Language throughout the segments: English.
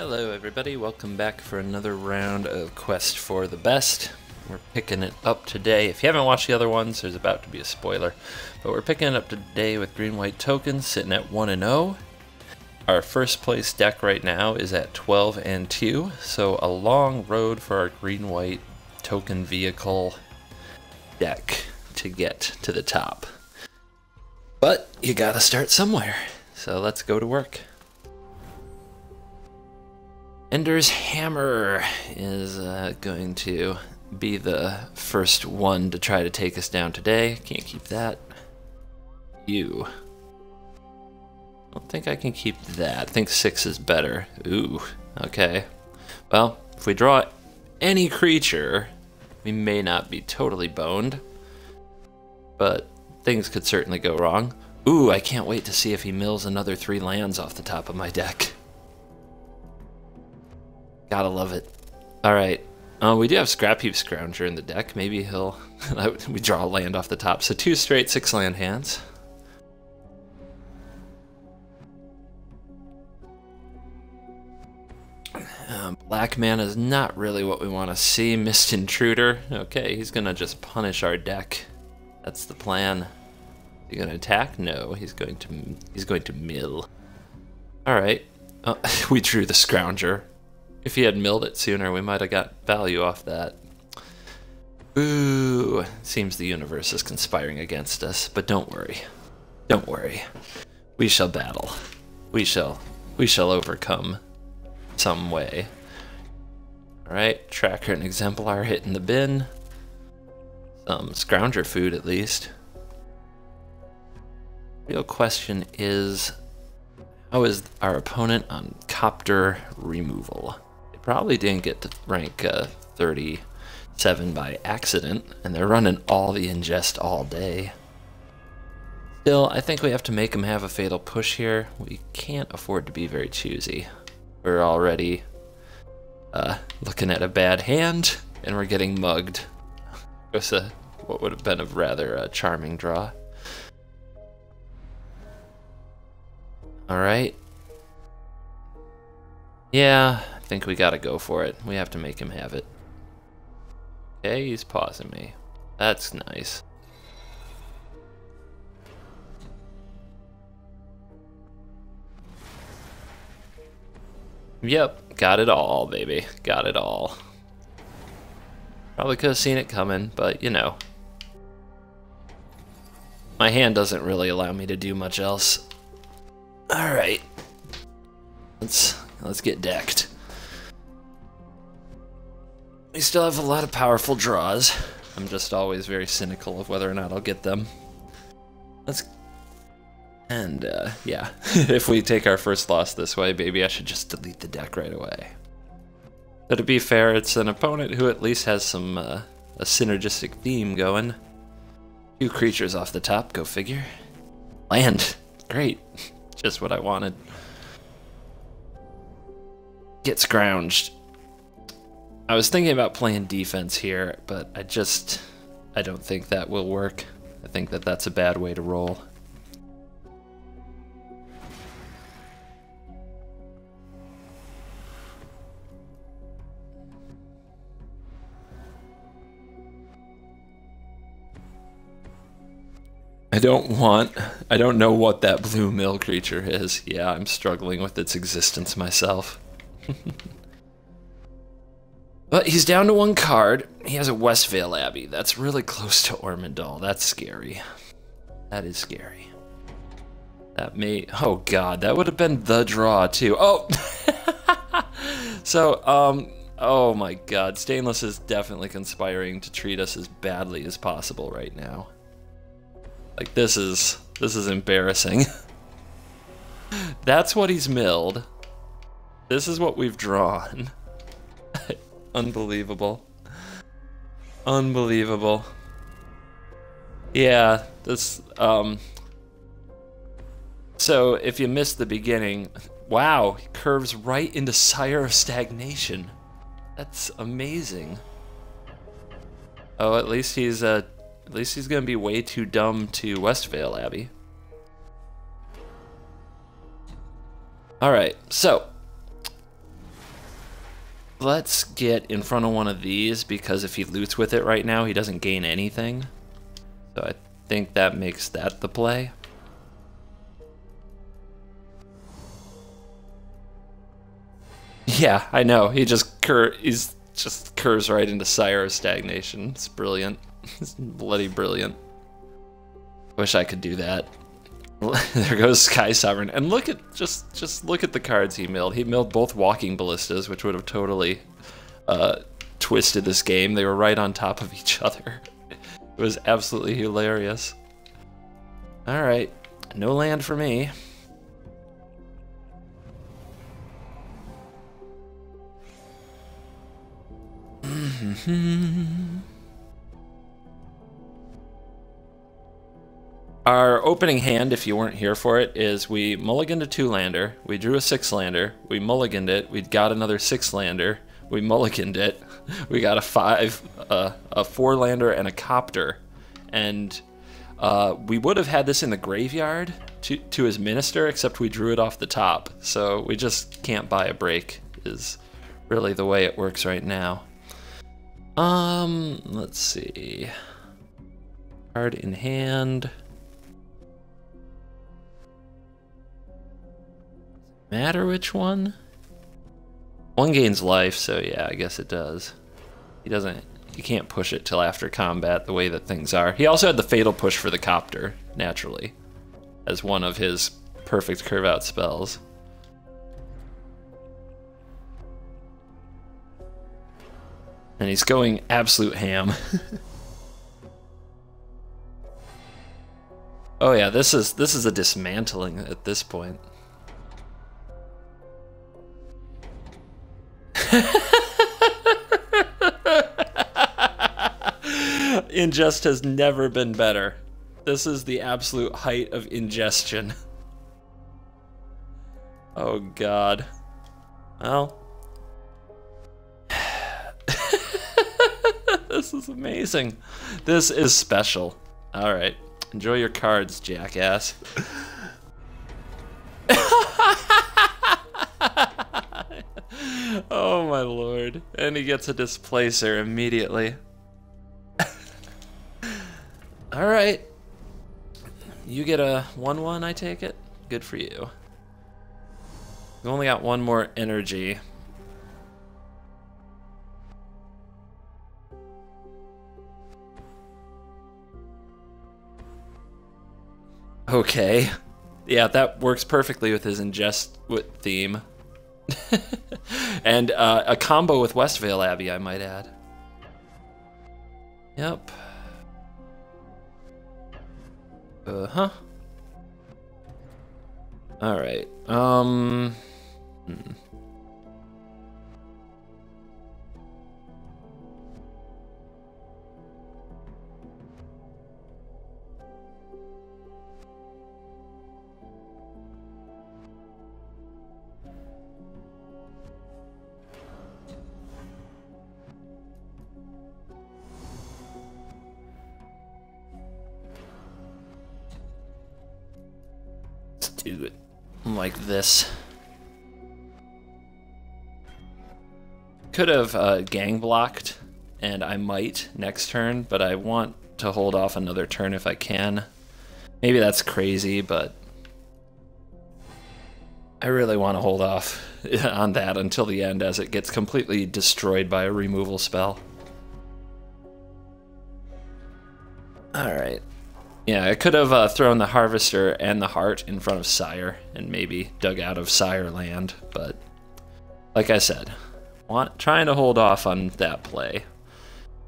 Hello everybody, welcome back for another round of Quest for the Best. We're picking it up today. If you haven't watched the other ones, there's about to be a spoiler. But we're picking it up today with green-white tokens, sitting at 1-0. Our first place deck right now is at 12-2, so a long road for our green-white token vehicle deck to get to the top. But you gotta start somewhere, so let's go to work. Ender's Hammer is going to be the first one to try to take us down today. Can't keep that. You. I don't think I can keep that. I think 6 is better. Ooh, okay. Well, if we draw any creature, we may not be totally boned, but things could certainly go wrong. Ooh, I can't wait to see if he mills another 3 lands off the top of my deck. Gotta love it. All right. We do have Scrap Heap Scrounger in the deck. Maybe he'll... we draw a land off the top. So 2 straight 6 land hands. Black mana is not really what we want to see. Mist Intruder. Okay, he's going to just punish our deck. That's the plan. Is he going to attack? No, he's going to mill. All right. We drew the Scrounger. If he had milled it sooner, we might have got value off that. Ooh, seems the universe is conspiring against us, but don't worry. Don't worry. We shall battle. We shall overcome some way. All right, Tracker and Exemplar hit in the bin. Some Scrounger food, at least. Real question is, how is our opponent on Copter removal? Probably didn't get to rank 37 by accident, and they're running all the Ingest all day. Still, I think we have to make them have a fatal push here. We can't afford to be very choosy. We're already looking at a bad hand, and we're getting mugged. That's what would have been a rather charming draw. All right. Yeah, I think we gotta go for it. We have to make him have it. Okay, he's pausing me. That's nice. Yep, got it all, baby. Got it all. Probably could have seen it coming, but you know. My hand doesn't really allow me to do much else. All right. Let's get decked. We still have a lot of powerful draws. I'm just always very cynical of whether or not I'll get them. Yeah, if we take our first loss this way, baby, I should just delete the deck right away. But to be fair, it's an opponent who at least has some a synergistic theme going. 2 creatures off the top, go figure. Land, great, just what I wanted. Get scrounged. I was thinking about playing defense here, but I don't think that will work. I think that that's a bad way to roll. I don't know what that blue mill creature is. Yeah, I'm struggling with its existence myself. But he's down to 1 card. He has a Westvale Abbey. That's really close to Ormendahl. That's scary. That is scary. That may... Oh, God. That would have been the draw, too. Oh! So, oh, my God. Stainless is definitely conspiring to treat us as badly as possible right now. Like, this is embarrassing. That's what he's milled. This is what we've drawn. Unbelievable. Unbelievable. Yeah, this, so if you missed the beginning, wow, he curves right into Sire of Stagnation. That's amazing. Oh, at least he's gonna be way too dumb to Westvale Abbey. All right, so Let's get in front of one of these, because if he loots with it right now, he doesn't gain anything. So I think that makes that the play. Yeah, I know. He just curves right into Sire of Stagnation. It's brilliant. It's bloody brilliant. Wish I could do that. There goes Sky Sovereign, and look at just look at the cards he milled. He milled both Walking Ballistas, which would have totally twisted this game. They were right on top of each other. It was absolutely hilarious. All right, no land for me. Our opening hand, if you weren't here for it, is we mulliganed a 2-lander, we drew a 6-lander, we mulliganed it, we got another 6-lander, we mulliganed it, we got a 5, a 4-lander, and a copter. And we would have had this in the graveyard to his minister, except we drew it off the top. So we just can't buy a break, is really the way it works right now. Let's see. Card in hand. Matter which one? One gains life, so yeah, I guess it does. He can't push it till after combat the way that things are. He also had the fatal push for the copter, naturally, as one of his perfect curve out spells. And he's going absolute ham. Oh yeah, this is a dismantling at this point. Ingest has never been better. This is the absolute height of ingestion. Oh god. Well. This is amazing. This is special. All right. Enjoy your cards, jackass. Oh my lord. And he gets a Displacer immediately. Alright. You get a 1-1, I take it? Good for you. You only got one more energy. Okay. Yeah, that works perfectly with his Ingest theme. And a combo with Westvale Abbey, I might add. Yep. Uh-huh. Alright. Do it like this. Could have gang blocked, and I might next turn, but I want to hold off another turn if I can. Maybe that's crazy, but I really want to hold off on that until the end, as it gets completely destroyed by a removal spell. All right. Yeah, I could have thrown the Harvester and the Heart in front of Sire and maybe dug out of Sire land, but like I said, trying to hold off on that play.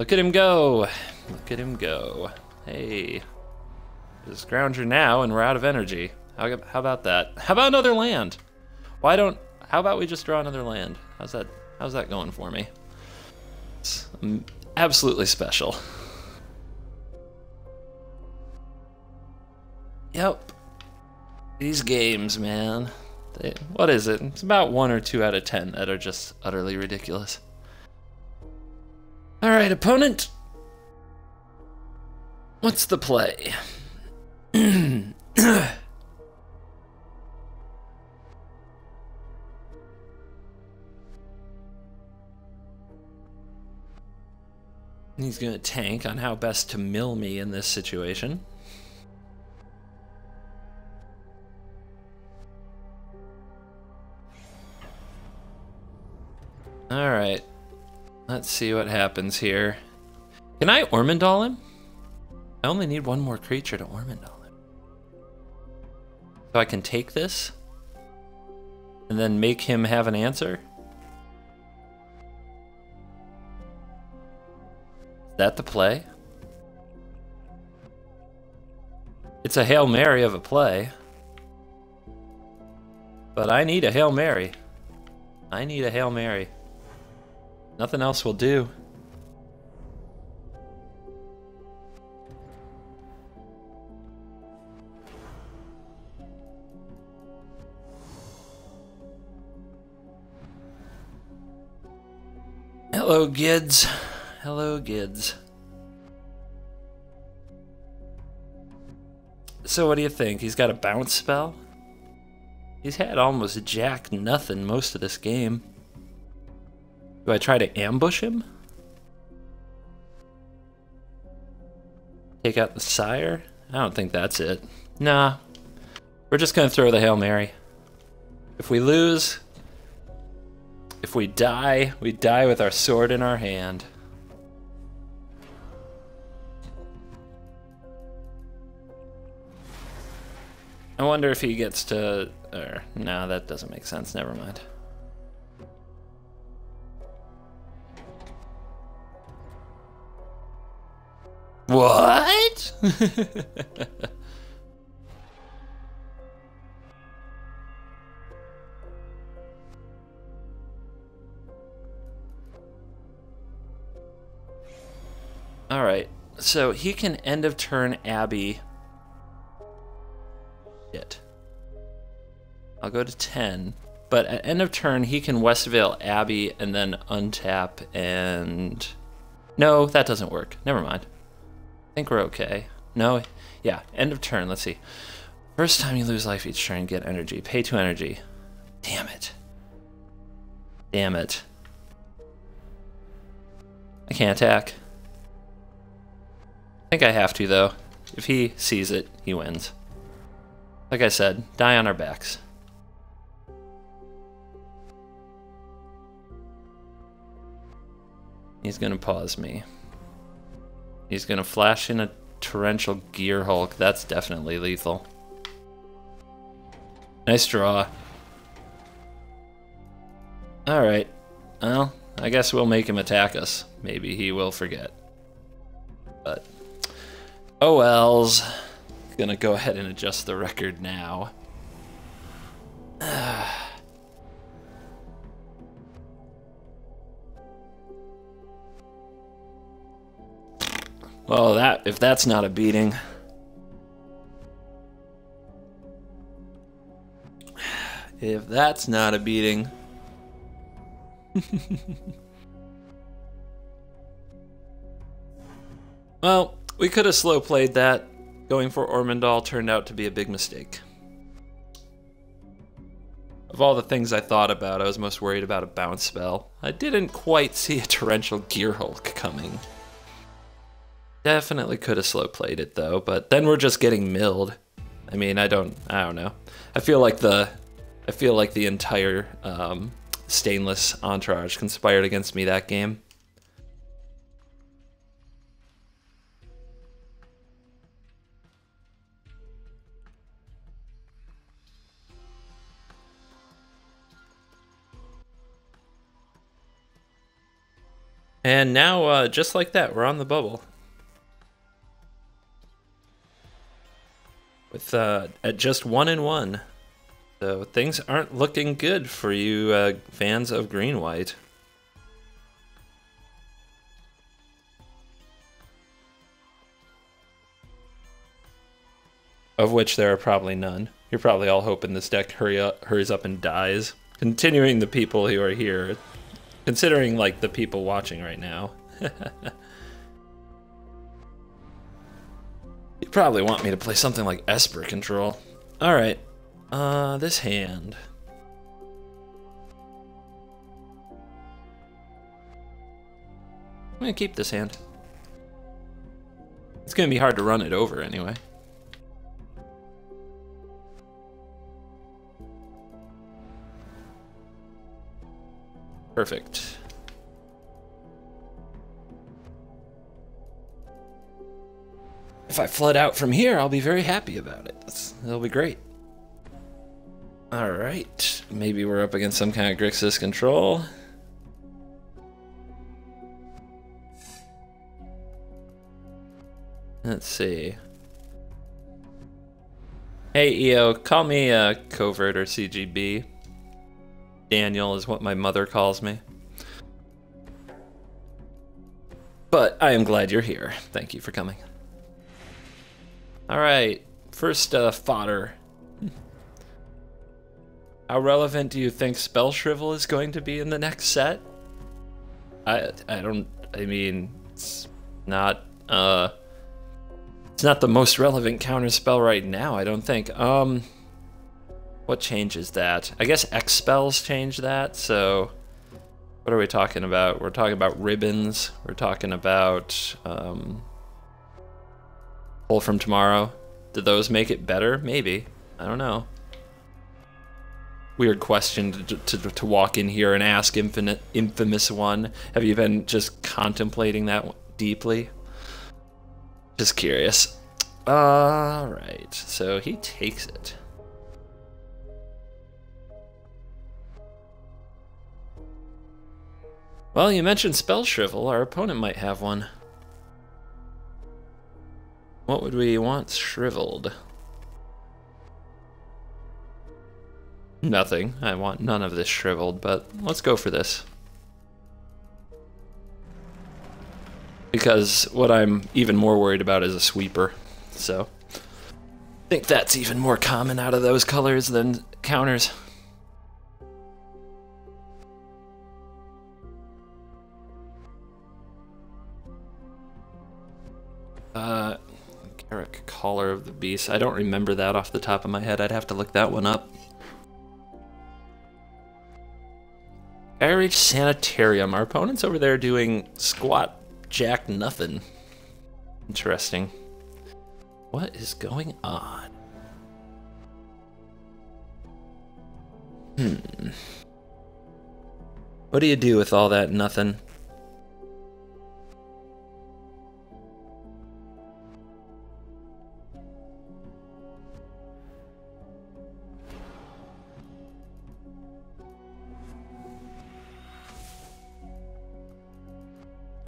Look at him go! Look at him go. Hey. Just ground you now and we're out of energy. How about that? How about another land? How about we just draw another land? How's that going for me? It's absolutely special. Yep. These games, man. What is it? It's about 1 or 2 out of 10 that are just utterly ridiculous. All right, opponent. What's the play? Thing's going to tank on how best to mill me in this situation. Alright. Let's see what happens here. Can I Ormendahl him? I only need one more creature to Ormendahl him. So I can take this? And then make him have an answer? Is that the play? It's a Hail Mary of a play. But I need a Hail Mary. I need a Hail Mary. Nothing else will do. Hello, Gids. Hello, Gids. So what do you think? He's got a bounce spell? He's had almost jack nothing most of this game. Do I try to ambush him? Take out the sire? I don't think that's it. Nah. We're just gonna throw the Hail Mary. If we lose, if we die, we die with our sword in our hand. I wonder if he gets to... Or, no, that doesn't make sense. Never mind. What? All right. So he can end of turn Abbey. Shit. I'll go to 10, but at end of turn, he can Westvale Abbey and then untap and... No, that doesn't work. Never mind. I think we're okay. No, yeah, end of turn. Let's see. First time you lose life each turn, get energy. Pay 2 energy. Damn it. Damn it. I can't attack. I think I have to, though. If he sees it, he wins. Like I said, die on our backs. He's gonna pause me. He's gonna flash in a torrential gear hulk. That's definitely lethal. Nice draw. Alright. Well, I guess we'll make him attack us. Maybe he will forget. But... oh wells. Gonna go ahead and adjust the record now. Well, that, if that's not a beating. If that's not a beating. Well, we could have slow played that. Going for Ormendahl turned out to be a big mistake. Of all the things I thought about, I was most worried about a bounce spell. I didn't quite see a torrential gear hulk coming. Definitely could have slow played it though, but then we're just getting milled. I mean, I don't know. I feel like the entire stainless entourage conspired against me that game. And now, just like that, we're on the bubble. With, at just 1-1. So things aren't looking good for you fans of Green-White. Of which there are probably none. You're probably all hoping this deck hurries up and dies. Continuing the people who are here. Considering, like, the people watching right now. You probably want me to play something like Esper Control. Alright. This hand. I'm gonna keep this hand. It's going to be hard to run it over anyway. Perfect. If I flood out from here, I'll be very happy about it. That'll be great. Alright, maybe we're up against some kind of Grixis control. Let's see. Hey EO, call me Covert or CGB. Daniel is what my mother calls me. But I am glad you're here. Thank you for coming. Alright, first fodder. How relevant do you think Spell Shrivel is going to be in the next set? I mean, it's not the most relevant counter spell right now, I don't think. What changes that? I guess X spells change that, so what are we talking about? We're talking about ribbons, we're talking about Pull from Tomorrow. Do those make it better? Maybe. I don't know. Weird question to walk in here and ask Infamous One. Have you been just contemplating that deeply? Just curious. Alright, so he takes it. Well, you mentioned Spell Shrivel. Our opponent might have one. What would we want shriveled? Nothing. I want none of this shriveled, but let's go for this. Because what I'm even more worried about is a sweeper. So, I think that's even more common out of those colors than counters. Garrick Collar of the Beast. I don't remember that off the top of my head. I'd have to look that one up. Irish Sanitarium. Our opponent's over there doing squat jack nothing. Interesting. What is going on? What do you do with all that nothing?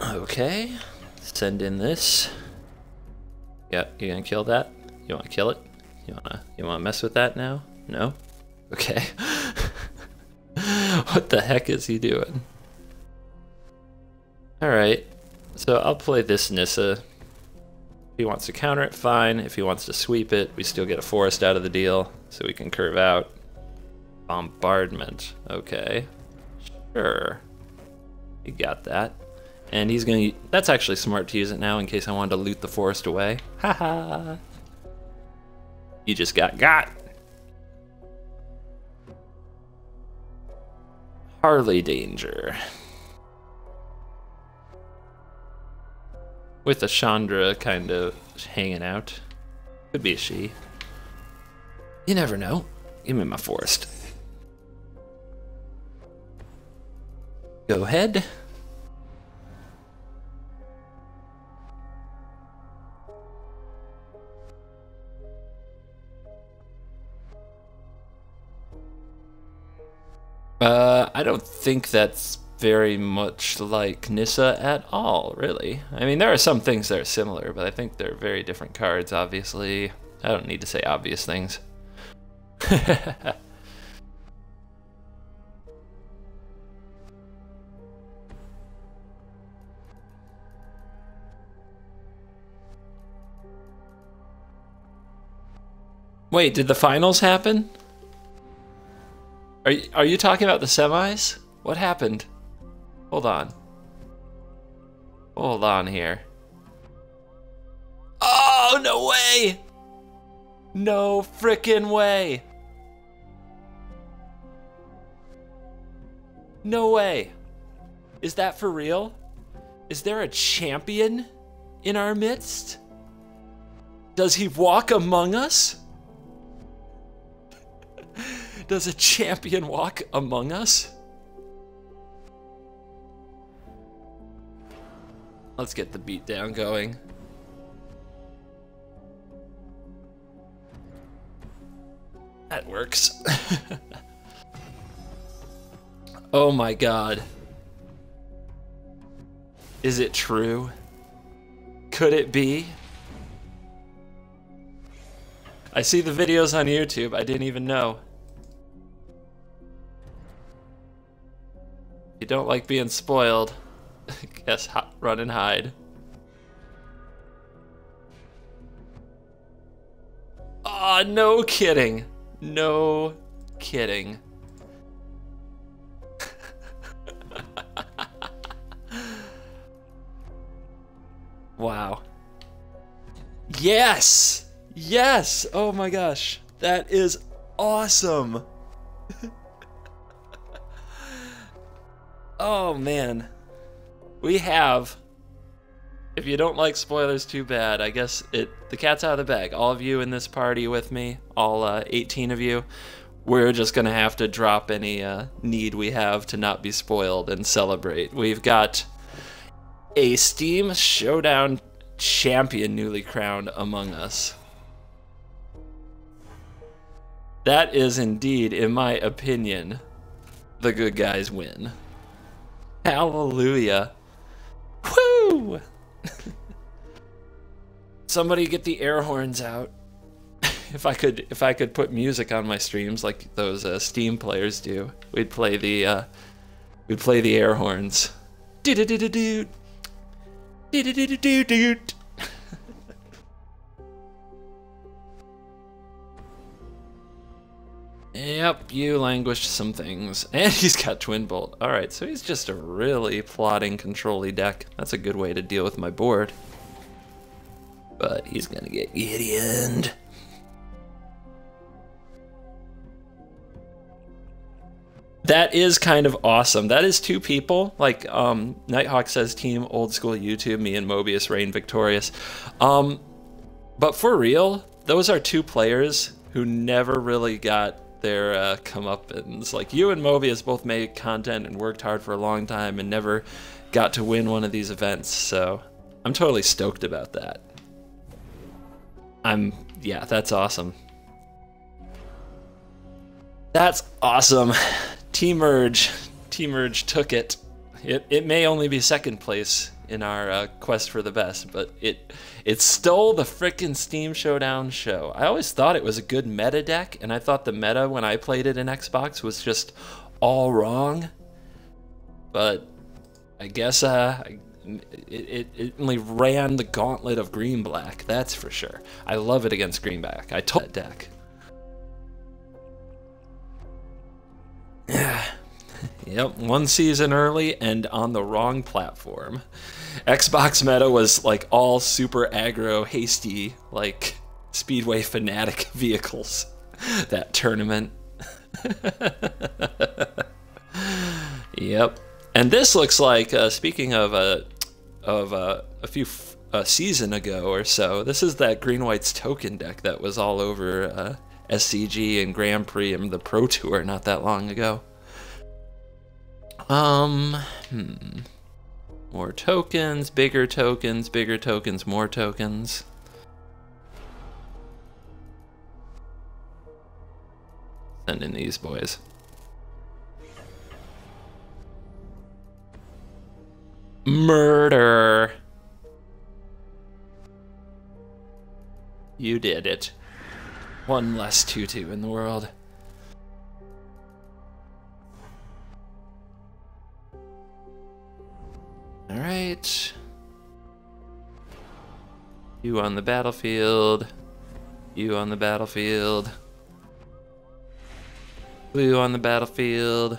Okay, send in this. Yeah, you gonna kill that? You wanna kill it? You wanna mess with that now? No? Okay. What the heck is he doing? Alright, so I'll play this Nissa. If he wants to counter it, fine. If he wants to sweep it, we still get a forest out of the deal, so we can curve out. Bombardment. Okay. Sure. You got that. And he's gonna, that's actually smart to use it now in case I wanted to loot the forest away. Haha. You just got. Harley Danger. With a Chandra kind of hanging out. Could be a she. You never know. Give me my forest. Go ahead. I don't think that's very much like Nissa at all, really. I mean, there are some things that are similar, but I think they're very different cards, obviously. I don't need to say obvious things. Wait, did the finals happen? Are you talking about the semis? What happened? Hold on. Hold on here. Oh, no way! No frickin' way! No way! Is that for real? Is there a champion in our midst? Does he walk among us? Does a champion walk among us? Let's get the beatdown going. That works. Oh my god. Is it true? Could it be? I see the videos on YouTube. I didn't even know. If you don't like being spoiled, guess run and hide. Ah, oh, no kidding. No kidding. Wow. Yes! Yes! Oh my gosh. That is awesome. Oh man. We have, if you don't like spoilers, too bad. I guess the cat's out of the bag. All of you in this party with me, all 18 of you, we're just going to have to drop any need we have to not be spoiled and celebrate. We've got a Steam Showdown champion newly crowned among us. That is indeed, in my opinion, the good guys win. Hallelujah. Woo! Somebody get the air horns out. If I could put music on my streams like those Steam players do, we'd play the air horns. Do do do do do. Do do do do do. Yep, you languished some things. And he's got Twin Bolt. Alright, so he's just a really plotting, control-y deck. That's a good way to deal with my board. But he's gonna get Gideon'd. That is kind of awesome. That is two people. Like, Nighthawk says, team old school YouTube, me and Mobius reign victorious. But for real, those are two players who never really got their comeuppance. Like, you and Mobius both made content and worked hard for a long time and never got to win one of these events, so I'm totally stoked about that. Yeah, that's awesome. That's awesome. T-Merge took it. It may only be second place in our quest for the best, but it stole the frickin' Steam Showdown show. I always thought it was a good meta deck, and I thought the meta when I played it in Xbox was just all wrong. But I guess it only ran the gauntlet of Green-Black, that's for sure. I love it against Green-Black. I told that deck. Yeah. Yep, one season early and on the wrong platform. Xbox meta was like all super aggro, hasty, like Speedway fanatic vehicles. That tournament. Yep. And this looks like, speaking of a few season ago or so, this is that Green-White's token deck that was all over SCG and Grand Prix and the Pro Tour not that long ago. More tokens, bigger tokens, more tokens. Send in these boys. Murder. You did it. One less tutu in the world. All right. You on the battlefield. You on the battlefield. Blue on the battlefield.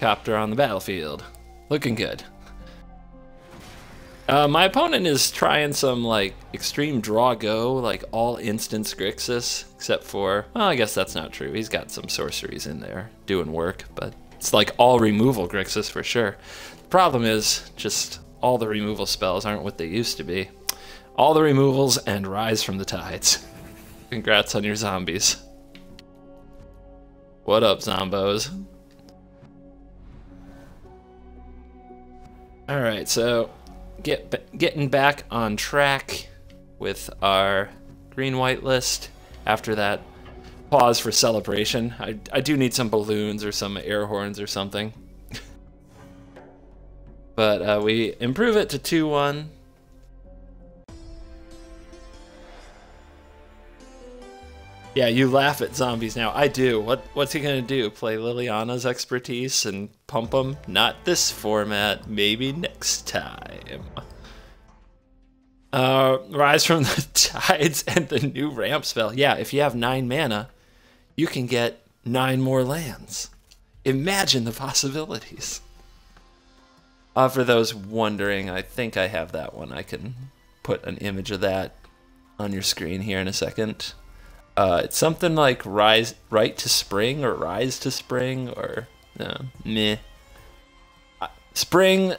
Copter on the battlefield. Looking good. My opponent is trying some, like, extreme draw-go, like all-instance Grixis, except for, well, I guess that's not true. He's got some sorceries in there doing work, but it's like all-removal Grixis for sure. Problem is, just all the removal spells aren't what they used to be. all the removals, and Rise from the Tides. Congrats on your zombies. What up, zombos? All right, so getting back on track with our green-white list after that pause for celebration. I do need some balloons or some air horns or something. But we improve it to 2-1. Yeah, you laugh at zombies now. I do. What's he gonna do? Play Liliana's expertise and pump them? Not this format. Maybe next time. Rise from the Tides and the new ramp spell. Yeah, if you have 9 mana, you can get 9 more lands. Imagine the possibilities. For those wondering, I think I have that one. I can put an image of that on your screen here in a second. It's something like Rise, Right to Spring, or Rise to Spring, or meh. Spring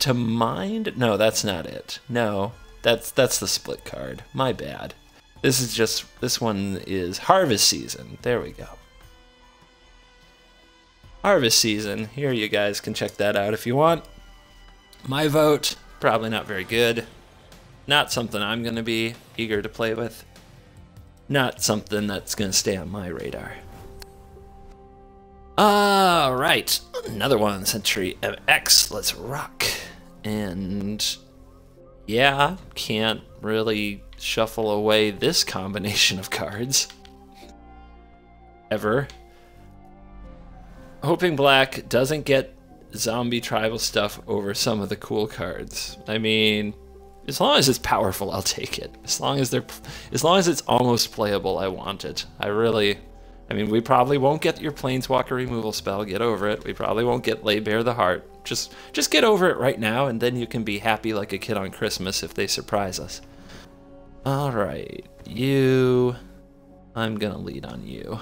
to Mind? No, that's not it. No, that's the split card. My bad. This one is Harvest Season. There we go. Harvest Season. Here, you guys can check that out if you want. My vote, probably not very good. Not something I'm going to be eager to play with. Not something that's going to stay on my radar. All right, another one, Century MX. Let's rock. And yeah, can't really shuffle away this combination of cards. Ever. Hoping black doesn't get zombie tribal stuff over some of the cool cards. I mean, as long as it's powerful, I'll take it. As long as it's almost playable, I want it. I mean, we probably won't get your Planeswalker removal spell. Get over it. We probably won't get Lay Bare the Heart. Just get over it right now, and then you can be happy like a kid on Christmas if they surprise us. All right, you. I'm gonna lead on you.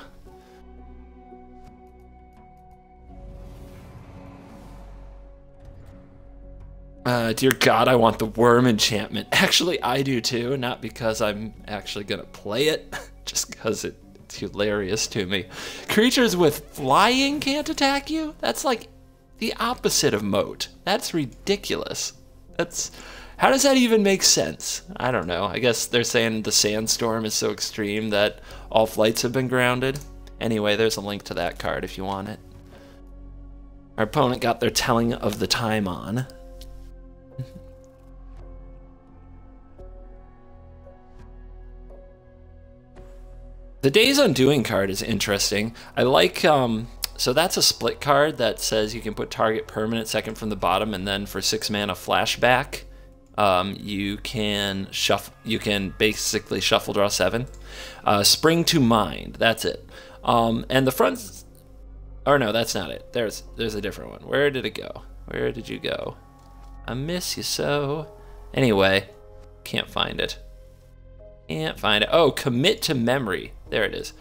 Dear God, I want the worm enchantment. Actually, I do too, not because I'm actually gonna play it, just because it's hilarious to me. Creatures with flying can't attack you? That's like the opposite of moat. That's ridiculous. How does that even make sense? I don't know. I guess they're saying the sandstorm is so extreme that all flights have been grounded. Anyway, there's a link to that card if you want it. Our opponent got their telling of the time on. The Day's Undoing card is interesting. I like, so that's a split card that says you can put target permanent second from the bottom, and then for 6 mana flashback, you can basically shuffle draw 7. Spring to Mind, that's it. And the front, or no, that's not it. There's a different one. Where did it go? Where did you go? I miss you so. Anyway, can't find it. Can't find it. Oh, Commit to Memory. There it is.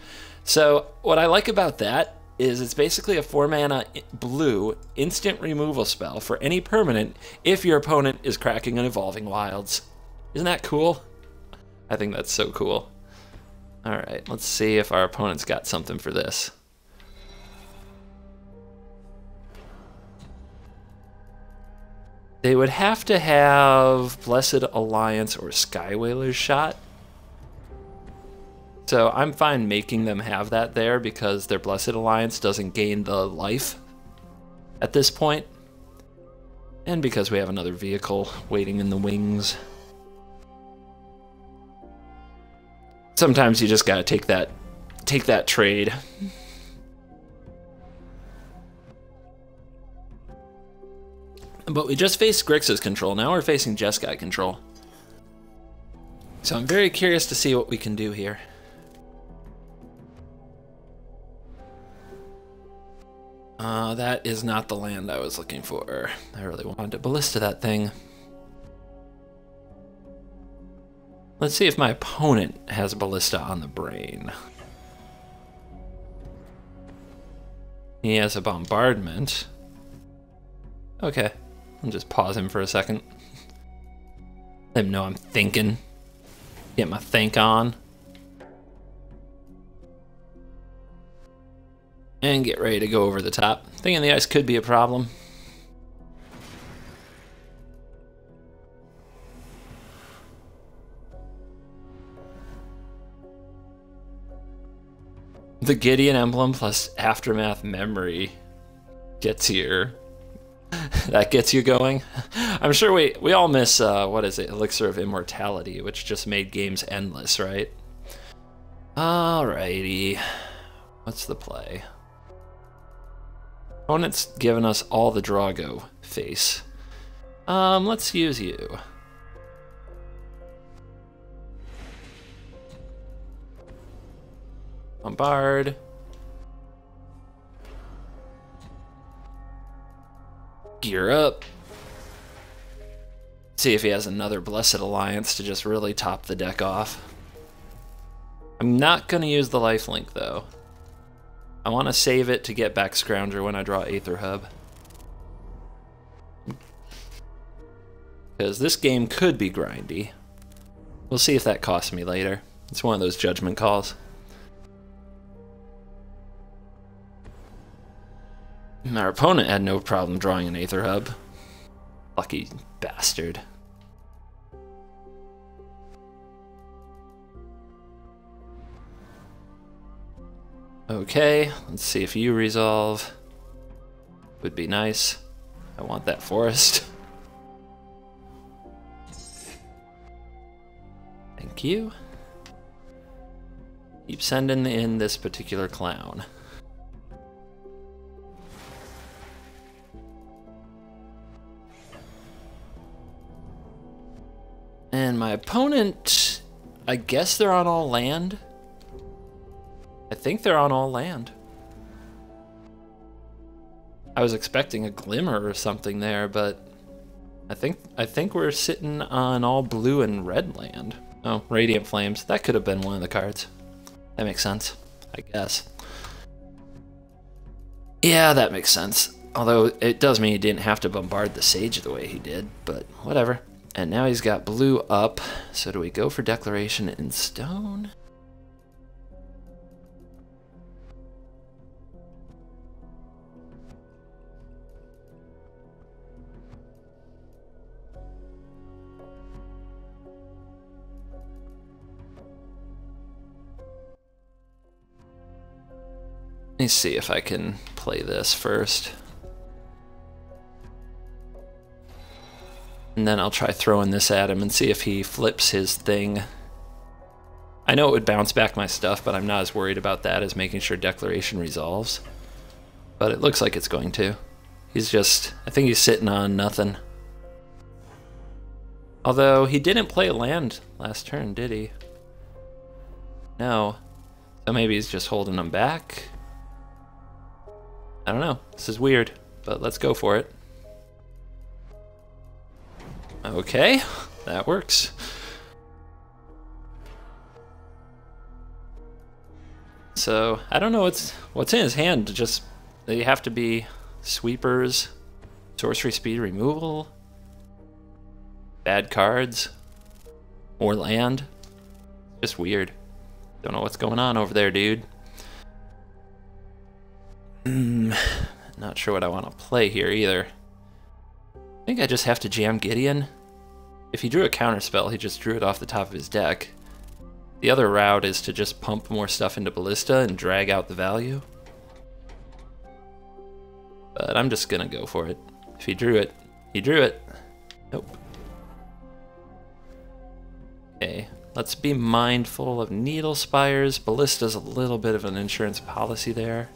So what I like about that is it's basically a 4-mana blue instant removal spell for any permanent if your opponent is cracking and evolving wilds. Isn't that cool? I think that's so cool. All right, let's see if our opponent's got something for this. They would have to have Blessed Alliance or Skywhaler's Shot. So I'm fine making them have that there because their Blessed Alliance doesn't gain the life at this point. And because we have another vehicle waiting in the wings. Sometimes you just gotta take that trade. But we just faced Grixis control, now we're facing Jeskai control. So I'm very curious to see what we can do here. That is not the land I was looking for. I really wanted to ballista that thing. Let's see if my opponent has ballista on the brain. He has a bombardment. Okay, I'll just pause him for a second. Let him know I'm thinking. Get my think on. And get ready to go over the top. Thing in the Ice could be a problem. The Gideon emblem plus Aftermath Memory gets your... that gets you going. I'm sure we all miss, what is it, Elixir of Immortality, which just made games endless, right? Alrighty. What's the play? Opponent's giving us all the Drago face. Let's use you. Bombard. Gear up. See if he has another Blessed Alliance to just really top the deck off. I'm not going to use the lifelink though. I want to save it to get back Scrounger when I draw Aether Hub. Because this game could be grindy. We'll see if that costs me later. It's one of those judgment calls. Our opponent had no problem drawing an Aether Hub. Lucky bastard. Okay, let's see if you resolve. Would be nice. I want that forest. Thank you. Keep sending in this particular clown. And my opponent, I guess they're on all land. I think they're on all land. I was expecting a Glimmer or something there, but I think we're sitting on all blue and red land. Oh, Radiant Flames. That could have been one of the cards. That makes sense, I guess. Yeah, that makes sense. Although it does mean he didn't have to bombard the Sage the way he did, but whatever. And now he's got blue up, so do we go for Declaration in Stone? Let me see if I can play this first. And then I'll try throwing this at him and see if he flips his thing. I know it would bounce back my stuff, but I'm not as worried about that as making sure Declaration resolves. But it looks like it's going to. He's just, I think he's sitting on nothing. Although he didn't play land last turn, did he? No. So maybe he's just holding them back? I don't know. This is weird, but let's go for it. Okay, that works. So I don't know what's in his hand. Just they have to be sweepers, sorcery speed removal, bad cards, more land. Just weird. Don't know what's going on over there, dude. Not sure what I want to play here either. I think I just have to jam Gideon. If he drew a counterspell, he just drew it off the top of his deck. The other route is to just pump more stuff into Ballista and drag out the value. But I'm just gonna go for it. If he drew it, he drew it. Nope. Okay, let's be mindful of Needle Spires. Ballista's a little bit of an insurance policy there.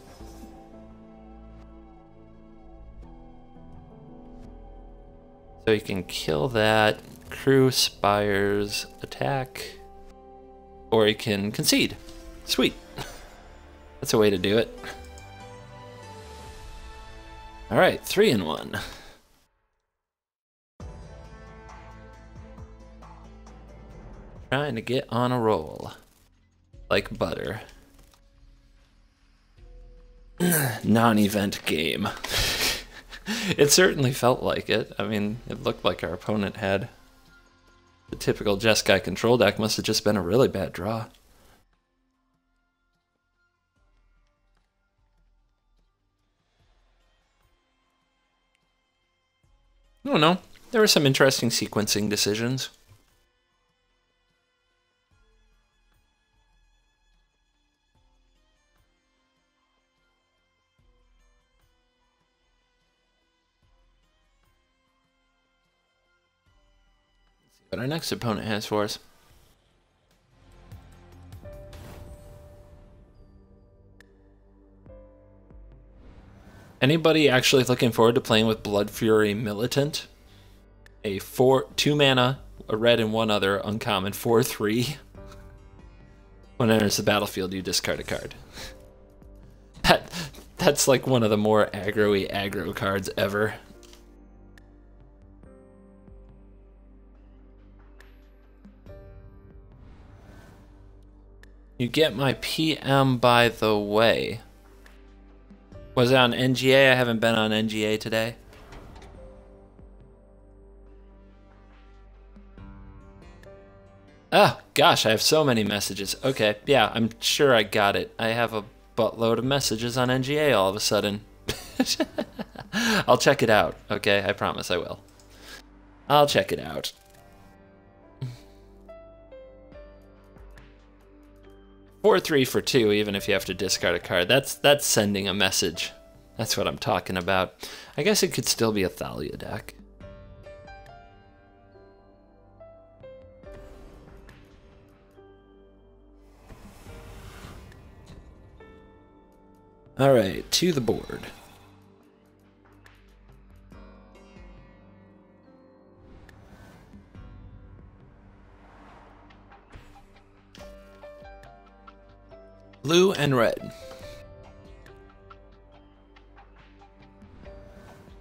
So you can kill that, crew spires, attack, or you can concede. Sweet. That's a way to do it. All right, 3-1. Trying to get on a roll, like butter. Non-event game. It certainly felt like it. I mean, it looked like our opponent had The typical Jeskai control deck must have just been a really bad draw. I don't know. There were some interesting sequencing decisions. Let's see what our next opponent has for us. Anybody actually looking forward to playing with Blood Fury Militant? A 2 mana, a red and one other, uncommon 4/3. When it enters the battlefield, you discard a card. That's like one of the more aggro-y aggro cards ever. You get my PM, by the way. Was it on NGA? I haven't been on NGA today. Ah, gosh, I have so many messages. Okay, yeah, I'm sure I got it. I have a buttload of messages on NGA all of a sudden. I'll check it out, okay? I promise I will. I'll check it out. Or 3 for 2, even if you have to discard a card. That's sending a message. That's what I'm talking about. I guess it could still be a Thalia deck. All right, to the board. Blue and red.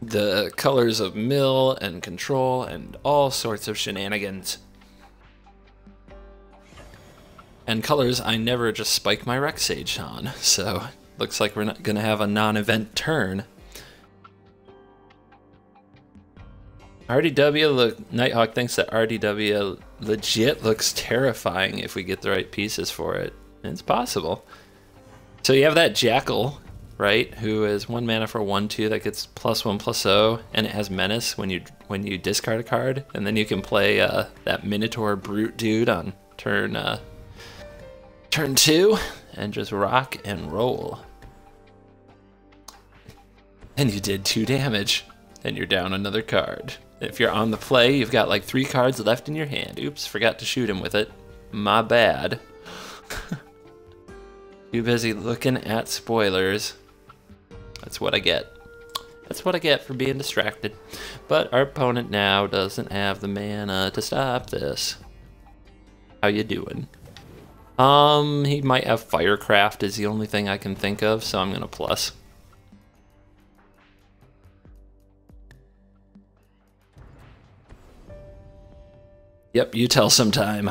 The colors of mill and control and all sorts of shenanigans. And colors I never just spike my Rec Sage on, so looks like we're not gonna have a non-event turn. RDW, look, Nighthawk thinks that RDW legit looks terrifying if we get the right pieces for it. It's possible. So you have that Jackal, right? Who is 1 mana for 1/2 that gets +1/+0, and it has Menace when you discard a card, and then you can play that Minotaur Brute dude on turn 2, and just rock and roll. And you did 2 damage, and you're down another card. If you're on the play, you've got like 3 cards left in your hand. Oops, forgot to shoot him with it. My bad. Too busy looking at spoilers. That's what I get. That's what I get for being distracted. But our opponent now doesn't have the mana to stop this. How you doing? He might have Firecraft is the only thing I can think of, so I'm gonna plus. Yep, you tell sometime.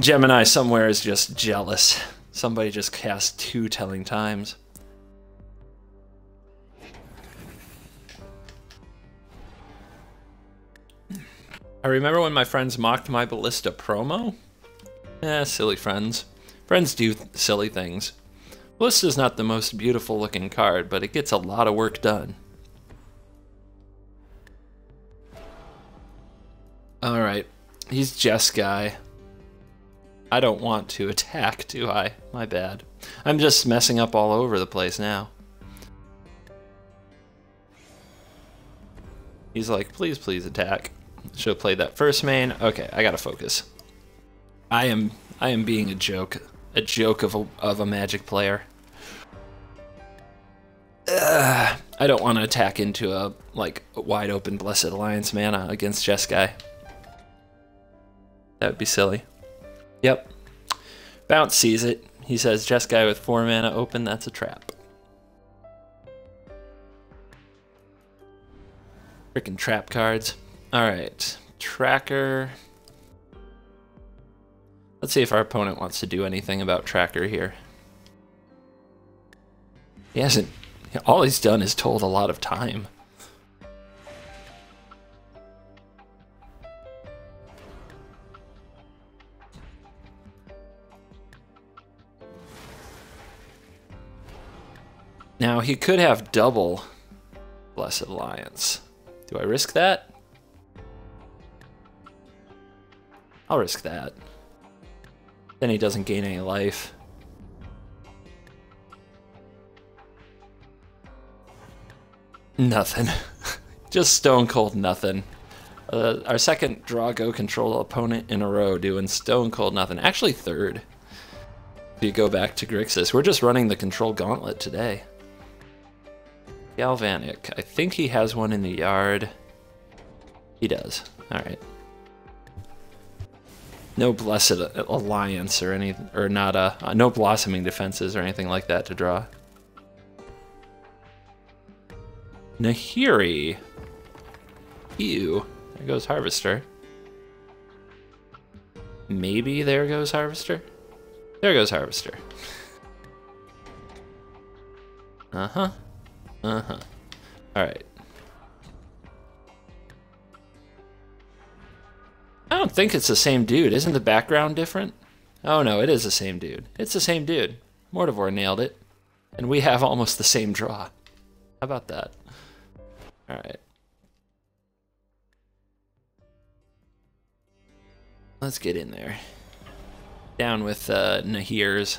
Gemini somewhere is just jealous. Somebody just cast 2 telling times. I remember when my friends mocked my Ballista promo. Eh, silly friends. Friends do silly things. Ballista's not the most beautiful looking card, but it gets a lot of work done. Alright, he's Jeskai. I don't want to attack, do I? My bad. I'm just messing up all over the place now. He's like, please, please attack. Should have played that first main. Okay, I gotta focus. I am being a joke of a Magic player. Ugh, I don't want to attack into a like wide open Blessed Alliance mana against Jeskai. That would be silly. Yep. Bounce sees it. He says, Jeskai with 4 mana open, that's a trap. Frickin' trap cards. Alright. Tracker. Let's see if our opponent wants to do anything about Tracker here. He hasn't. All he's done is told a lot of time. Now he could have double Blessed Alliance. Do I risk that? I'll risk that. Then he doesn't gain any life. Nothing. Just stone cold nothing. Our second Drago control opponent in a row doing stone cold nothing. Actually third. If you go back to Grixis, we're just running the control gauntlet today. Galvanic. I think he has one in the yard. He does. All right. No Blessed Alliance or any, or not a, no blossoming defenses or anything like that to draw. Nahiri. Ew. There goes Harvester. Maybe there goes Harvester. There goes Harvester. Uh-huh. Uh-huh. Alright. I don't think it's the same dude. Isn't the background different? Oh no, it is the same dude. It's the same dude. Mortivore nailed it. And we have almost the same draw. How about that? Alright. Let's get in there. Down with Nahir's.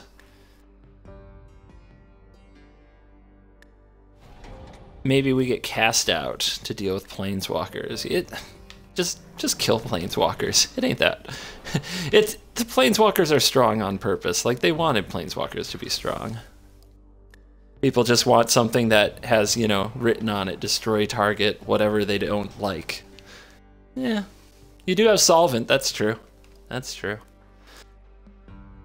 Maybe we get cast out to deal with planeswalkers. It just kill planeswalkers. It ain't that. It's the planeswalkers are strong on purpose. Like they wanted planeswalkers to be strong. People just want something that has, you know, written on it, destroy target, whatever they don't like. Yeah. You do have solvent, that's true. That's true.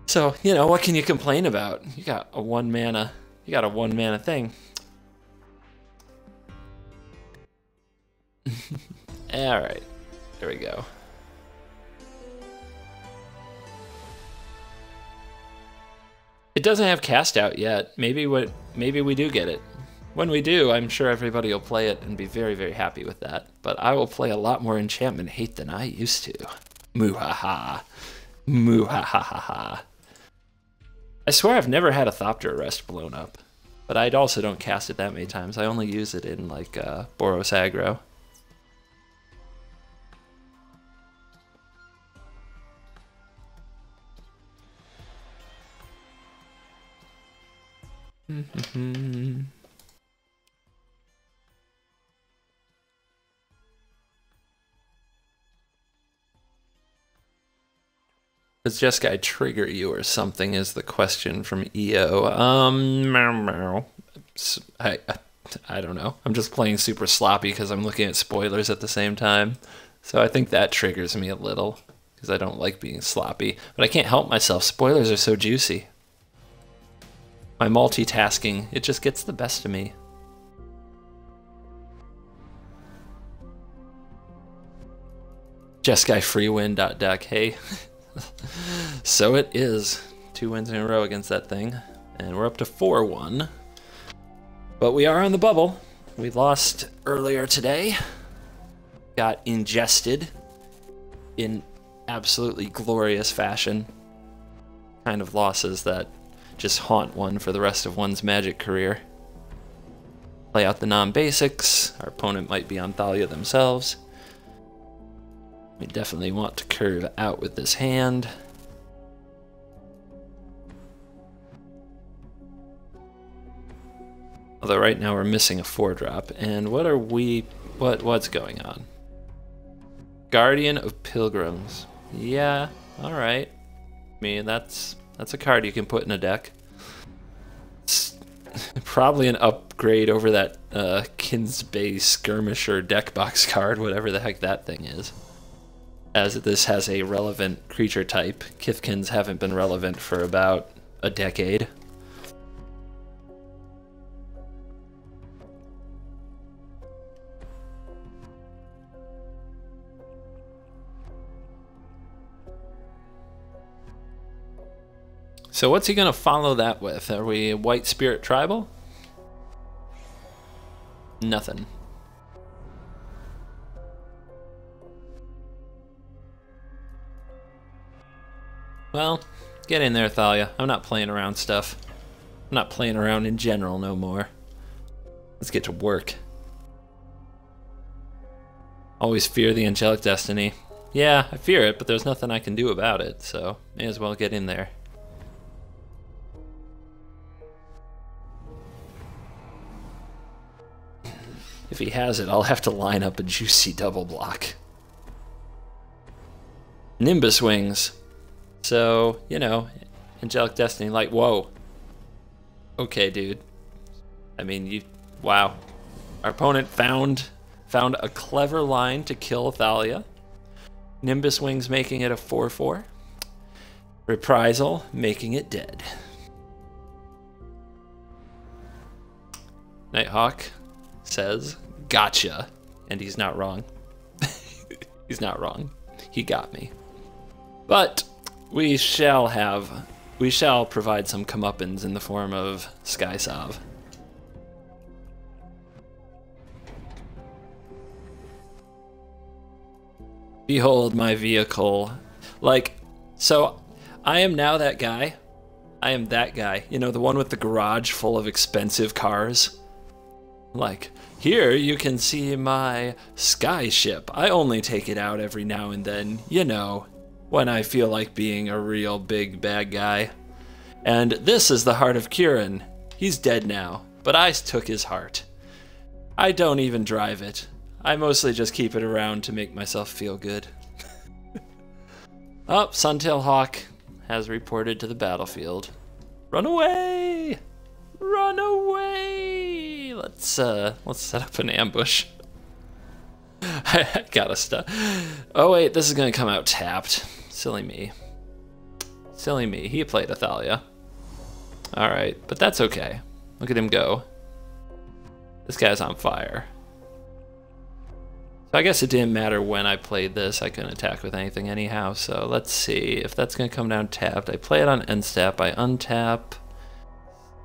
So, you know, what can you complain about? You got a one mana, you got a one mana thing. All right, there we go. It doesn't have cast out yet. Maybe we do get it. When we do, I'm sure everybody will play it and be very, very happy with that. But I will play a lot more enchantment hate than I used to. Muhaha, muhahaha. I swear I've never had a Thopter Arrest blown up, but I also don't cast it that many times. I only use it in like Boros aggro. Does Jeskai trigger you or something is the question from EO. I don't know. I'm just playing super sloppy because I'm looking at spoilers at the same time. So I think that triggers me a little because I don't like being sloppy. But I can't help myself. Spoilers are so juicy. My multitasking, it just gets the best of me. Jeskai free win .deck, hey. So it is. 2 wins in a row against that thing. And we're up to 4-1. But we are on the bubble. We lost earlier today. Got ingested in absolutely glorious fashion. Kind of losses that just haunt one for the rest of one's Magic career. Play out the non-basics. Our opponent might be on Thalia themselves. We definitely want to curve out with this hand. Although right now we're missing a 4-drop. And what are we... What's going on? Guardian of Pilgrims. Yeah, alright. I mean, that's a card you can put in a deck. It's probably an upgrade over that Kinsbane Skirmisher deck box card, whatever the heck that thing is. As this has a relevant creature type. Kithkins haven't been relevant for about a decade. So what's he gonna follow that with? Are we White Spirit Tribal? Nothing. Well, get in there, Thalia. I'm not playing around stuff. I'm not playing around in general no more. Let's get to work. Always fear the Angelic Destiny. Yeah, I fear it, but there's nothing I can do about it, so may as well get in there. If he has it, I'll have to line up a juicy double block. Nimbus Wings. So, you know, Angelic Destiny, like, whoa. Okay, dude. I mean, you, wow. Our opponent found a clever line to kill Thalia. Nimbus Wings making it a 4/4. Reprisal making it dead. Nighthawk says, gotcha. And he's not wrong. He's not wrong. He got me. But we shall provide some comeuppance in the form of Sky Sovereign. Behold my vehicle. Like, so I am now that guy. I am that guy. You know, the one with the garage full of expensive cars. Like, here you can see my skyship. I only take it out every now and then, you know, when I feel like being a real big bad guy. And this is the Heart of Kiran. He's dead now, but I took his heart. I don't even drive it. I mostly just keep it around to make myself feel good. Oh, Suntail Hawk has reported to the battlefield. Run away! Run away! Let's set up an ambush. I gotta stop. Oh wait, this is gonna come out tapped. Silly me. Silly me. He played Thalia. All right, but that's okay. Look at him go. This guy's on fire. So I guess it didn't matter when I played this. I couldn't attack with anything anyhow. So let's see if that's gonna come down tapped. I play it on end step. I untap.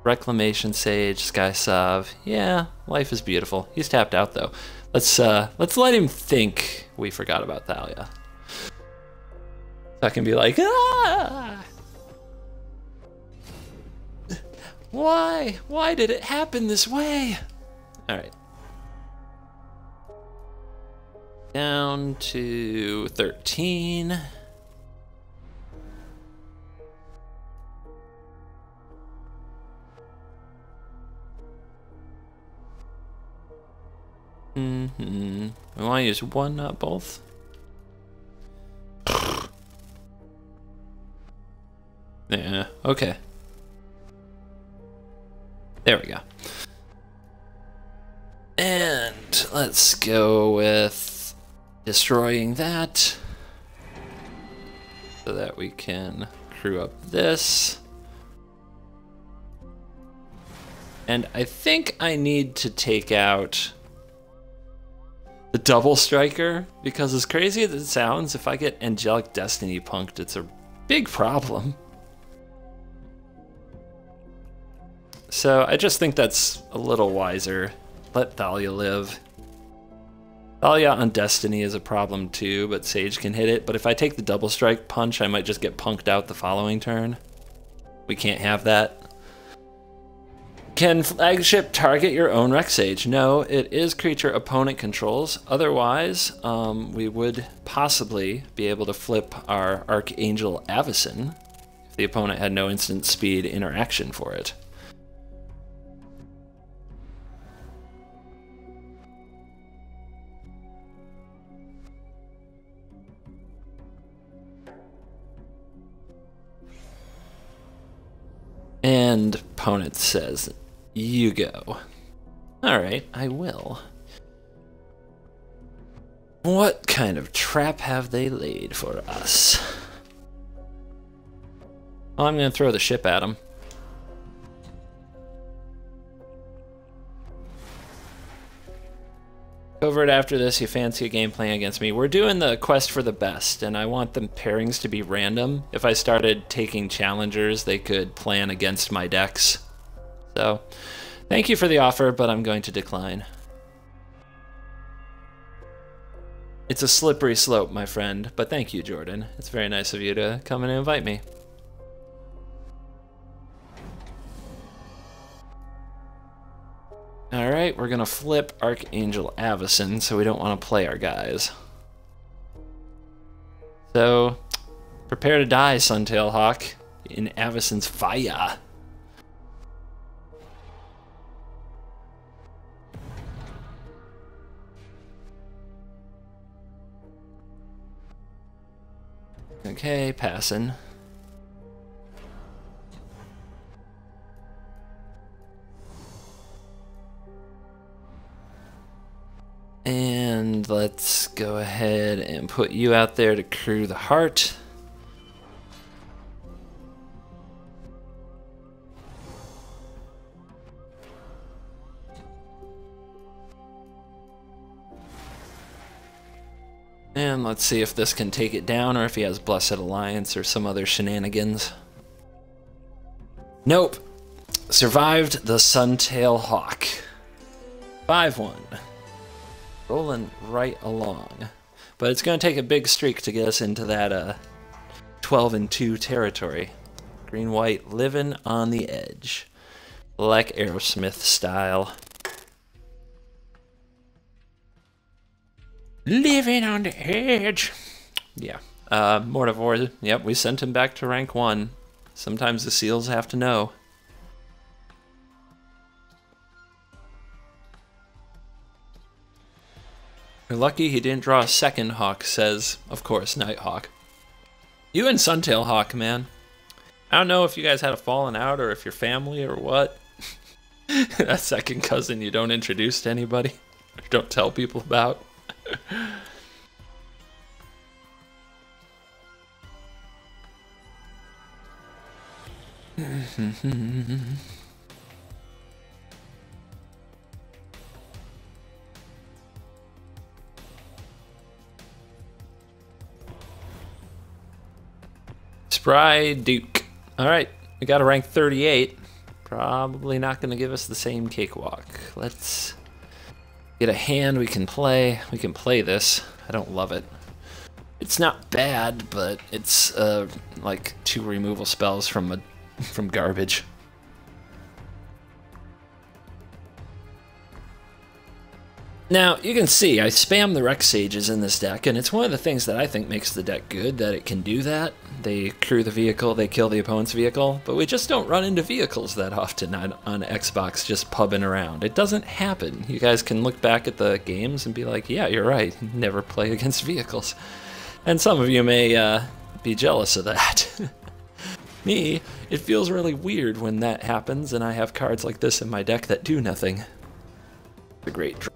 Reclamation Sage, Sky Sov. Yeah, life is beautiful. He's tapped out though. Let's let him think we forgot about Thalia. So I can be like, ah! Why? Why did it happen this way? All right. Down to 13. Mm-hmm. We want to use one, not both. Yeah, okay. There we go. And let's go with destroying that so that we can crew up this. And I think I need to take out the double striker, because as crazy as it sounds, if I get Angelic Destiny punked, it's a big problem. So I just think that's a little wiser. Let Thalia live. Thalia on Destiny is a problem too, but Sage can hit it. But if I take the double strike punch, I might just get punked out the following turn. We can't have that. Can flagship target your own Rex Sage? No, it is creature opponent controls. Otherwise, we would possibly be able to flip our Archangel Avacyn if the opponent had no instant speed interaction for it. And opponent says, you go. Alright, I will. What kind of trap have they laid for us? Well, I'm going to throw the ship at them. Covert after this, you fancy a game playing against me. We're doing the quest for the best, and I want the pairings to be random. If I started taking challengers, they could plan against my decks. So, thank you for the offer, but I'm going to decline. It's a slippery slope, my friend, but thank you, Jordan. It's very nice of you to come and invite me. All right. Alright, we're gonna flip Archangel Avacyn, so we don't want to play our guys. So, prepare to die, Suntail Hawk, in Avacyn's fire. Okay, passing. And let's go ahead and put you out there to crew the heart. And let's see if this can take it down, or if he has Blessed Alliance or some other shenanigans. Nope. Survived the Suntail Hawk. 5-1. Rolling right along. But it's going to take a big streak to get us into that 12-2 territory. Green-white living on the edge. Like Aerosmith style. Living on the edge. Yeah. Mortivore, yep, we sent him back to rank 1. Sometimes the SEALs have to know. We're lucky he didn't draw a second Hawk, says, of course, Nighthawk. You and Suntail Hawk, man. I don't know if you guys had a falling out or if you're family or what. That second cousin you don't introduce to anybody or don't tell people about. Spry Duke. Alright, we got a rank 38. Probably not going to give us the same cakewalk. Let's get a hand we can play. We can play this. I don't love it. It's not bad, but it's like 2 removal spells from garbage. Now, you can see I spam the Rex Sages in this deck, and it's one of the things that I think makes the deck good, that it can do that. They crew the vehicle, they kill the opponent's vehicle, but we just don't run into vehicles that often on Xbox just pubbing around. It doesn't happen. You guys can look back at the games and be like, yeah, you're right, never play against vehicles. And some of you may be jealous of that. Me, it feels really weird when that happens, and I have cards like this in my deck that do nothing. The great draw.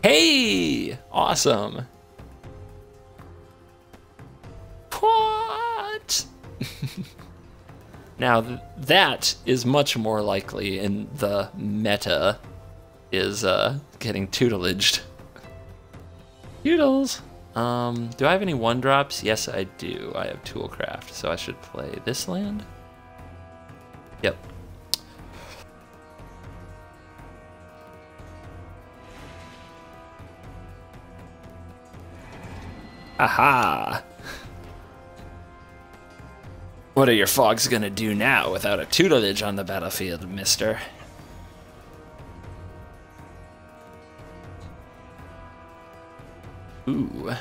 Hey! Awesome! What? Now that is much more likely in the meta, is getting tutelaged. Toodles! Do I have any 1-drops? Yes, I do. I have Toolcraft, so I should play this land? Yep. Aha! What are your fogs gonna do now without a tutelage on the battlefield, mister? Ooh.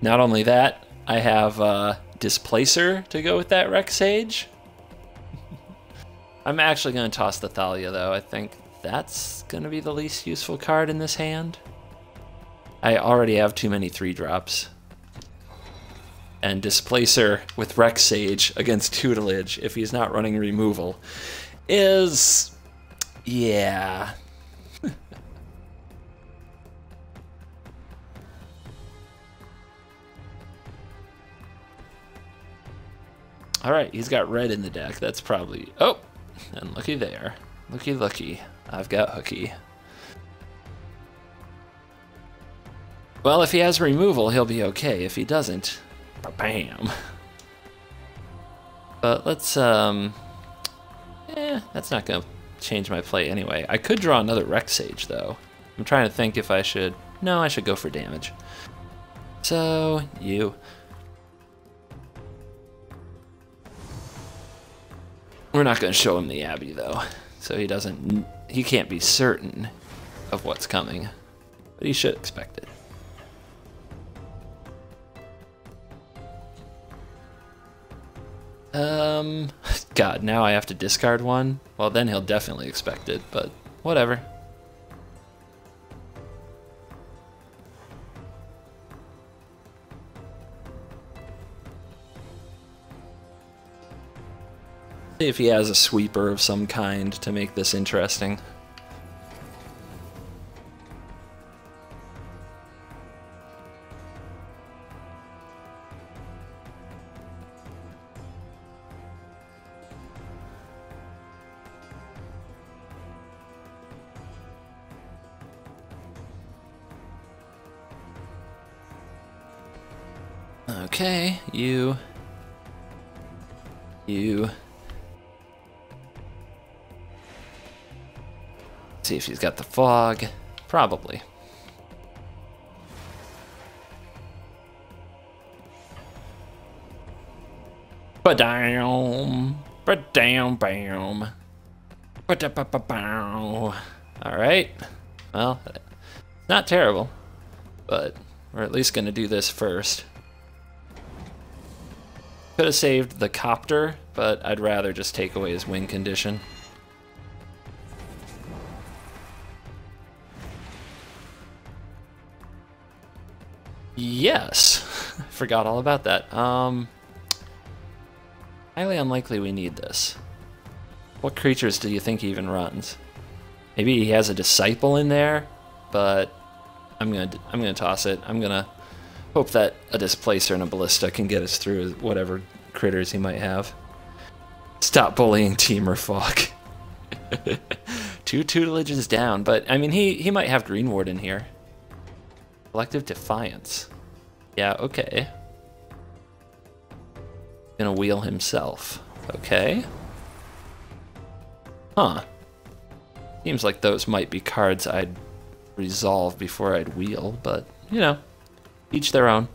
Not only that, I have Displacer to go with that Rex Sage. I'm actually gonna toss the Thalia, though. I think that's gonna be the least useful card in this hand. I already have too many 3-drops. And Displacer with Rex Sage against Tutelage, if he's not running removal, is... yeah. Alright, he's got red in the deck. That's probably... oh! And looky there. Looky, looky. I've got Hooky. Well, if he has removal, he'll be okay. If he doesn't, bam. But let's, that's not going to change my play anyway. I could draw another Rex Sage, though. I'm trying to think if I should... no, I should go for damage. So, you... We're not going to show him the Abbey, though, so he doesn't... He can't be certain of what's coming, but he should expect it. God, now I have to discard one? Well, then he'll definitely expect it, but whatever. See if he has a sweeper of some kind to make this interesting. Okay, you. See if he's got the fog. Probably. Ba-dam, ba-dam, bam, ba-da-ba-ba-bow. All right. Well, not terrible, but we're at least gonna do this first. Could have saved the copter, but I'd rather just take away his win condition. Yes, forgot all about that. Highly unlikely we need this. What creatures do you think he even runs? Maybe he has a disciple in there, but I'm gonna toss it. I'm gonna hope that a Displacer and a Ballista can get us through whatever critters he might have. Stop bullying Teamer Falk. 2 tutelages down, but I mean, he might have Green Ward in here. Collective Defiance. Yeah, okay. Gonna wheel himself. Okay. Huh. Seems like those might be cards I'd resolve before I'd wheel, but, you know. Each their own.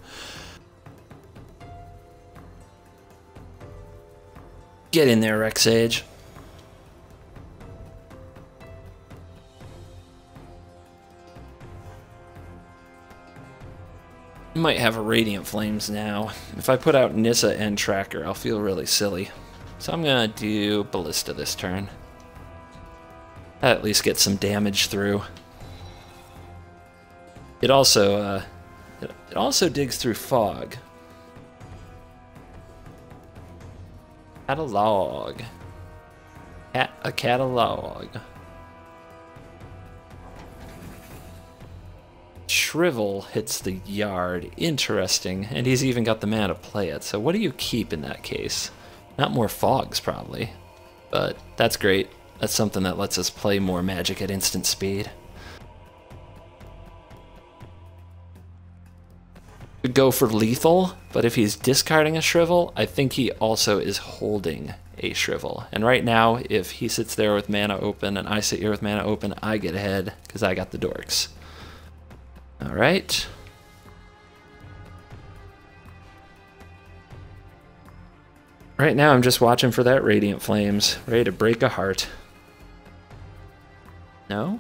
Get in there, Rexage. Might have a Radiant Flames now. If I put out Nissa and Tracker, I'll feel really silly. So I'm gonna do Ballista this turn. That'll at least get some damage through. It also, It also digs through fog. Catalog. A catalog. Shrivel hits the yard. Interesting. And he's even got the mana to play it. So what do you keep in that case? Not more fogs, probably. But that's great. That's something that lets us play more Magic at instant speed. Go for lethal, but if he's discarding a Shrivel, I think he also is holding a Shrivel. And right now, if he sits there with mana open and I sit here with mana open, I get ahead because I got the dorks. All right. Right now, I'm just watching for that Radiant Flames, ready to break a heart. No?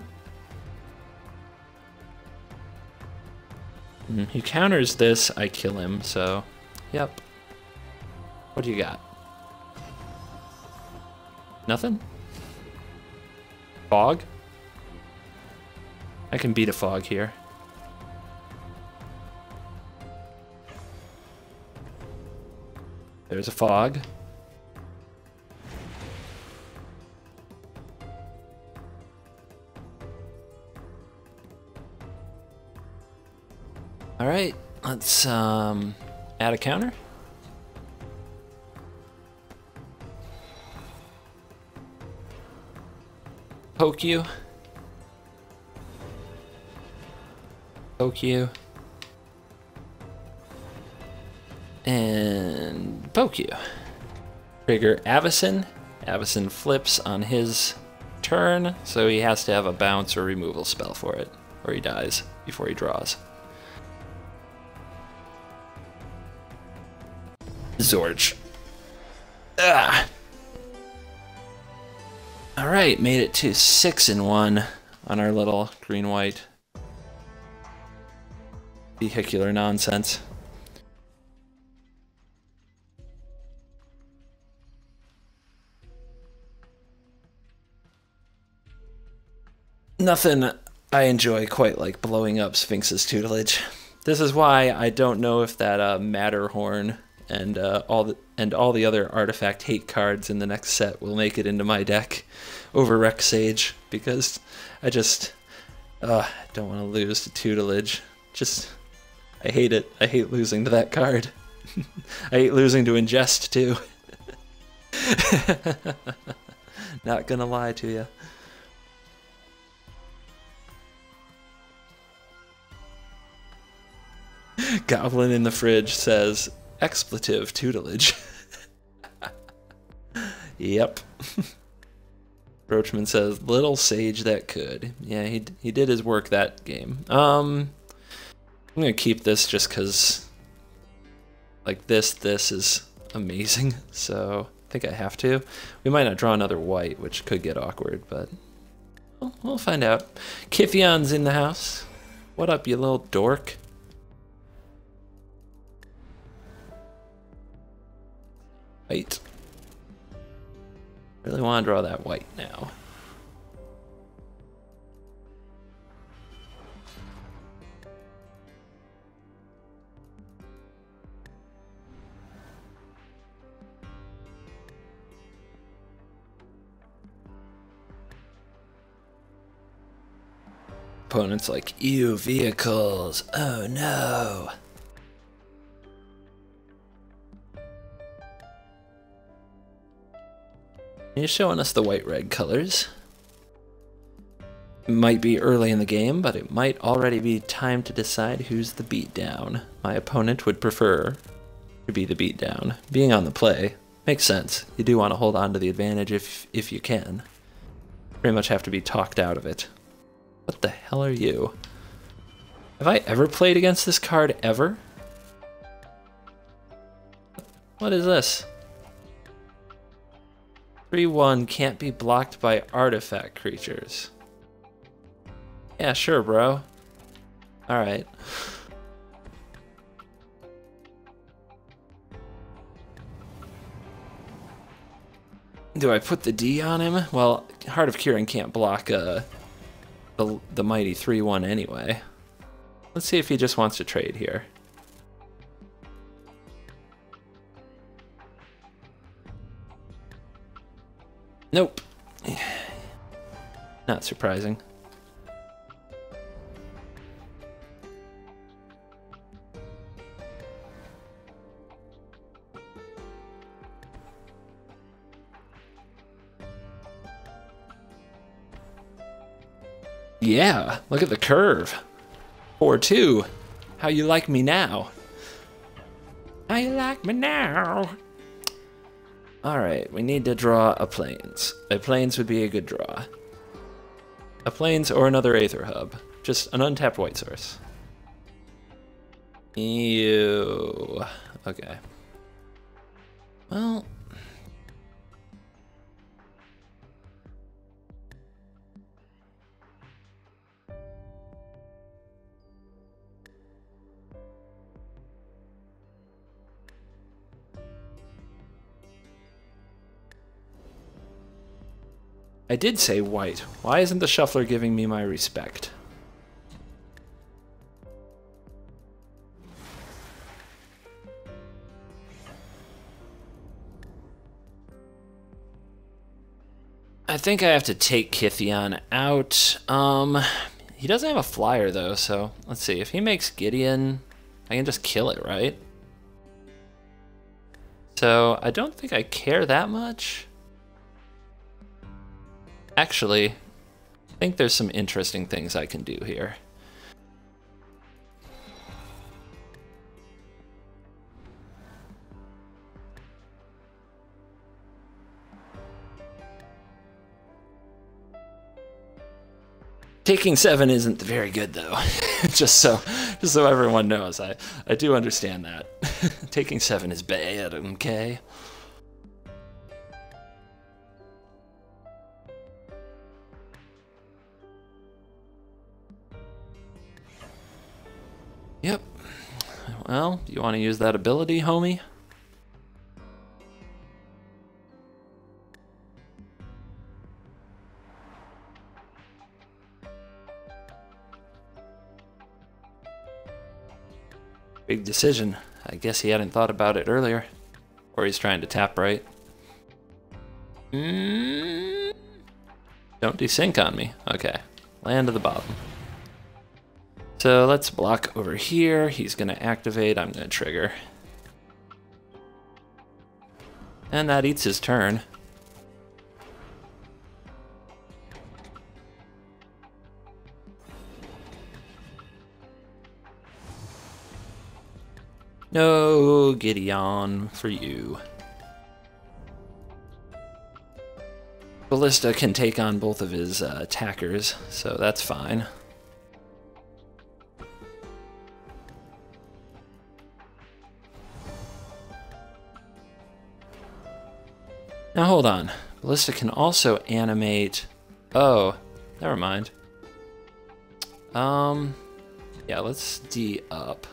He counters this, I kill him, so, yep. What do you got? Nothing? Fog? I can beat a fog here. There's a fog. All right, let's add a counter. Poke you. Poke you. And poke you. Trigger Avacyn. Avacyn flips on his turn, so he has to have a bounce or removal spell for it, or he dies before he draws. Zorch. Ah, All right, made it to 6-1 on our little green-white vehicular nonsense. Nothing I enjoy quite like blowing up Sphinx's tutelage. This is why I don't know if that Matterhorn and all the other artifact hate cards in the next set will make it into my deck over Rec Sage, because I just don't want to lose to tutelage. Just, I hate it. I hate losing to that card. I hate losing to Ingest too. Not gonna lie to you. Goblin in the fridge says, expletive tutelage. Yep. Roachman says, little sage that could. Yeah, he did his work that game. I'm going to keep this just because, like, this is amazing. So I think I have to. We might not draw another white, which could get awkward, but we'll find out. Kifion's in the house. What up, you little dork? White. Really want to draw that white now. Opponent's like, ew, vehicles, oh no. He's showing us the white-red colors. It might be early in the game, but it might already be time to decide who's the beatdown. My opponent would prefer to be the beatdown. Being on the play makes sense. You do want to hold on to the advantage if you can. Pretty much have to be talked out of it. What the hell are you? Have I ever played against this card ever? What is this? 3-1 can't be blocked by artifact creatures. Yeah, sure, bro. Alright. Do I put the D on him? Well, Heart of Kiran can't block the mighty 3-1 anyway. Let's see if he just wants to trade here. Nope. Not surprising. Yeah, look at the curve. 4-2. How you like me now? How you like me now? Alright, we need to draw a Plains. A Plains would be a good draw. A Plains or another Aether Hub. Just an untapped white source. Ew. Okay. Well. I did say white. Why isn't the shuffler giving me my respect? I think I have to take Kithion out. He doesn't have a flyer though, so let's see. If he makes Gideon, I can just kill it, right? So I don't think I care that much. Actually, I think there's some interesting things I can do here. Taking 7 isn't very good though. just so everyone knows, I do understand that. Taking 7 is bad, okay? Well, you want to use that ability, homie? Big decision. I guess he hadn't thought about it earlier. Or he's trying to tap right. Don't desync on me. Okay. Land to the bottom. So let's block over here. He's going to activate. I'm going to trigger. And that eats his turn. No, Gideon, for you. Ballista can take on both of his attackers, so that's fine. Now hold on. Ballista can also animate... Oh, never mind. Yeah, let's D up.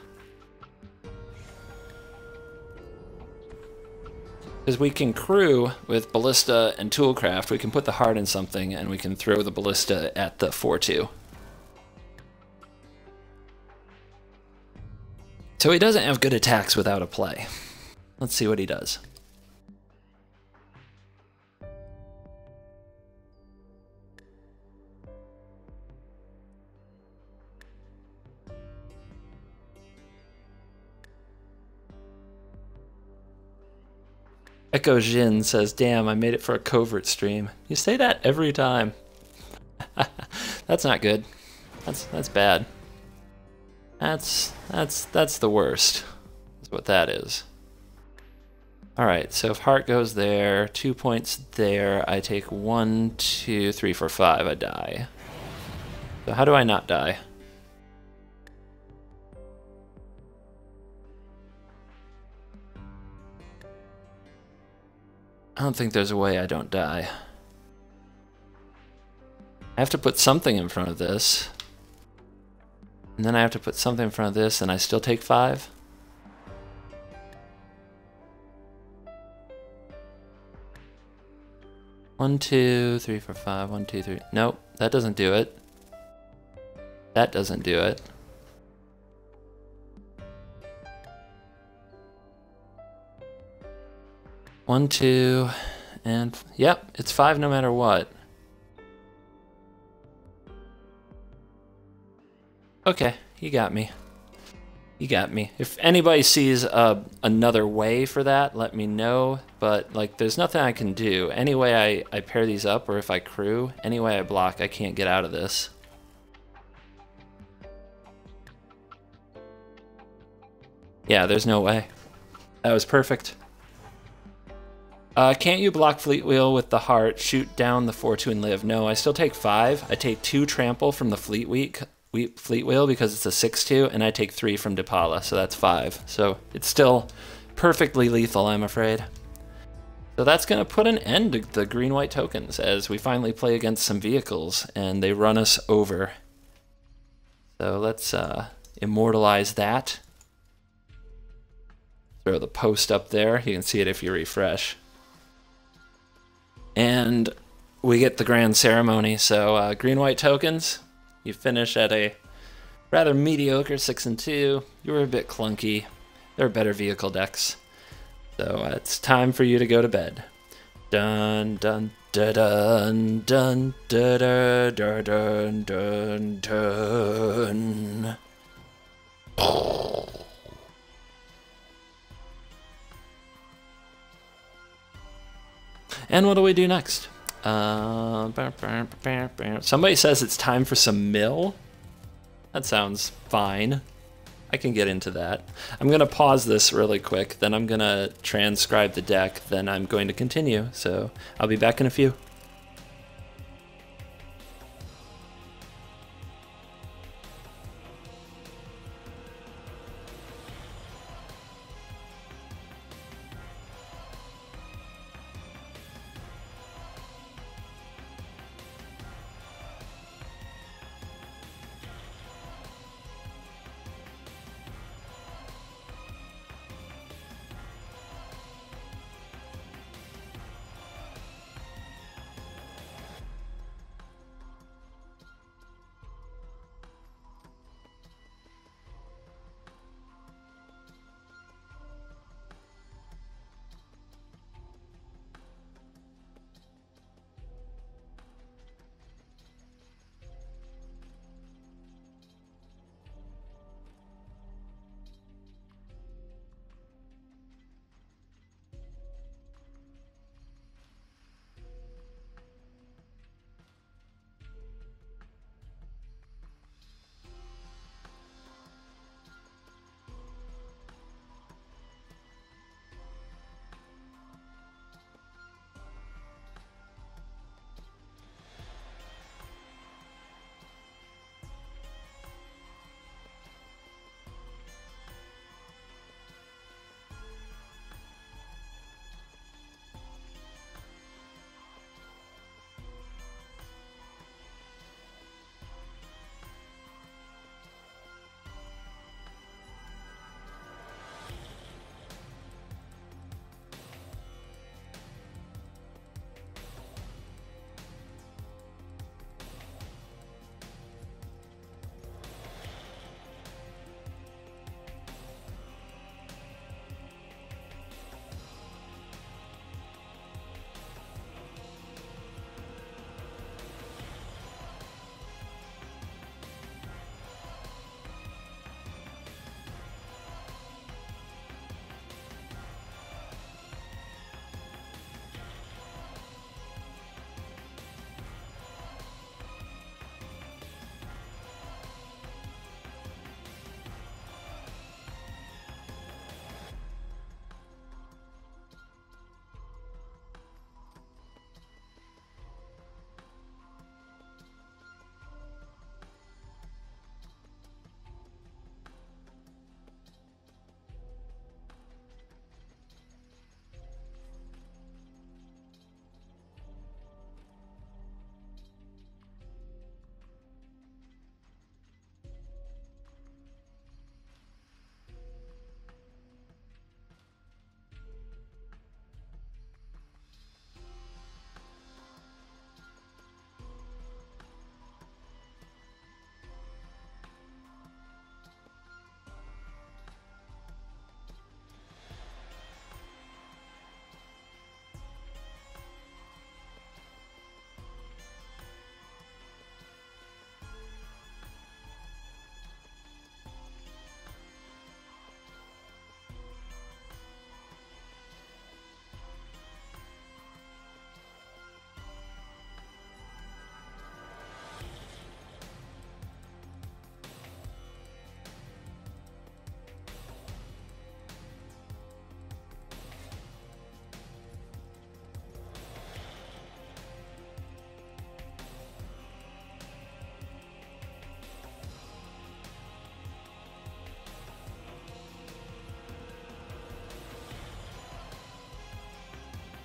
Because we can crew with Ballista and Toolcraft, we can put the heart in something and we can throw the Ballista at the 4-2. So he doesn't have good attacks without a play. Let's see what he does. Echo Jin says, damn, I made it for a covert stream. You say that every time. That's not good. That's bad. That's the worst. That's what that is. Alright, so if heart goes there, 2 points there, I take 1, 2, 3, 4, 5, I die. So how do I not die? I don't think there's a way I don't die. I have to put something in front of this. And then I have to put something in front of this, and I still take 5? One, two, three, four, five, one, two, three. Nope, that doesn't do it. That doesn't do it. One, two, and yep, it's 5 no matter what. Okay, you got me. You got me. If anybody sees another way for that, let me know. But like, there's nothing I can do. Any way I pair these up, or if I crew, any way I block, I can't get out of this. Yeah, there's no way. That was perfect. Can't you block Fleet Wheel with the heart, shoot down the 4-2 and live? No, I still take 5. I take 2 trample from the Fleet Wheel because it's a 6-2, and I take 3 from Dipala, so that's 5. So it's still perfectly lethal, I'm afraid. So that's going to put an end to the green-white tokens as we finally play against some vehicles, and they run us over. So let's immortalize that. Throw the post up there. You can see it if you refresh. And we get the grand ceremony. So green-white tokens, you finish at a rather mediocre 6-2. You were a bit clunky. There are better vehicle decks. So it's time for you to go to bed. Dun dun da dun dun da da da dun dun dun. And what do we do next? Somebody says it's time for some mill. That sounds fine. I can get into that. I'm going to pause this really quick, then I'm going to transcribe the deck, then I'm going to continue. So I'll be back in a few.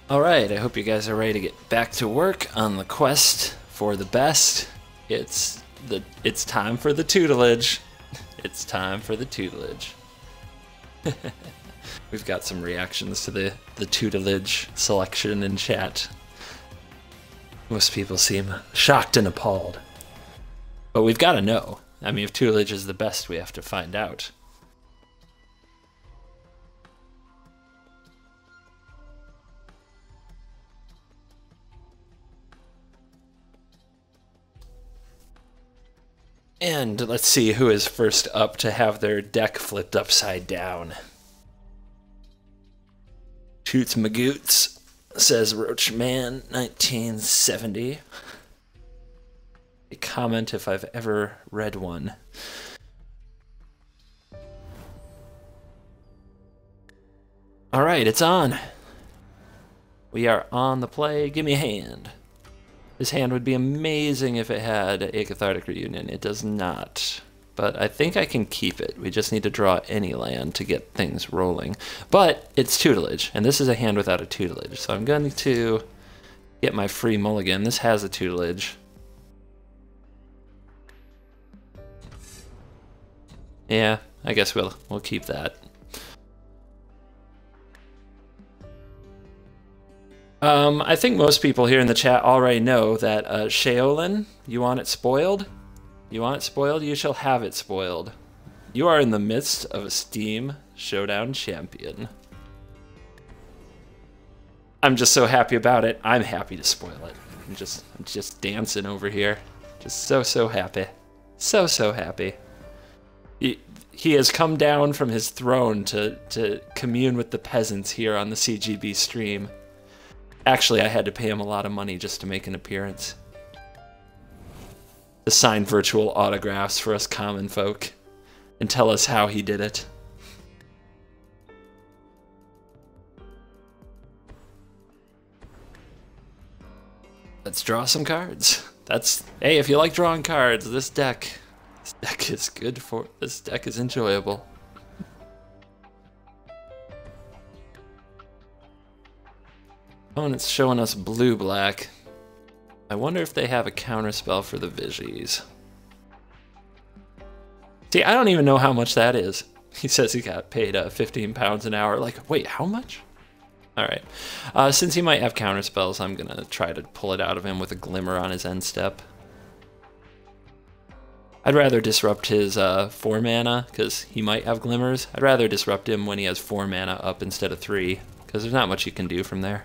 Alright, I hope you guys are ready to get back to work on the quest for the best. It's time for the tutelage. It's time for the tutelage. We've got some reactions to the tutelage selection in chat. Most people seem shocked and appalled. But we've got to know. I mean, if tutelage is the best, we have to find out. And let's see who is first up to have their deck flipped upside down. Toots Magoots, says Roachman 1970. A comment if I've ever read one. All right, it's on. We are on the play. Give me a hand. This hand would be amazing if it had a Cathartic Reunion. It does not, but I think I can keep it. We just need to draw any land to get things rolling. But it's tutelage, and this is a hand without a tutelage, so I'm going to get my free mulligan. This has a tutelage. Yeah, I guess we'll keep that. I think most people here in the chat already know that Sheolin, you want it spoiled? You want it spoiled? You shall have it spoiled. You are in the midst of a Steam Showdown champion. I'm just so happy about it. I'm happy to spoil it. I'm just dancing over here. Just so happy. So happy. He has come down from his throne to commune with the peasants here on the CGB stream. Actually, I had to pay him a lot of money just to make an appearance. To sign virtual autographs for us common folk and tell us how he did it. Let's draw some cards. Hey, if you like drawing cards, this deck is good for, this deck is enjoyable. Oh, and it's showing us blue-black. I wonder if they have a counterspell for the Vigies. See, I don't even know how much that is. He says he got paid 15 pounds an hour. Like, wait, how much? All right. Since he might have counterspells, I'm going to try to pull it out of him with a Glimmer on his end step. I'd rather disrupt his 4 mana, because he might have Glimmers. I'd rather disrupt him when he has 4 mana up instead of 3, because there's not much you can do from there.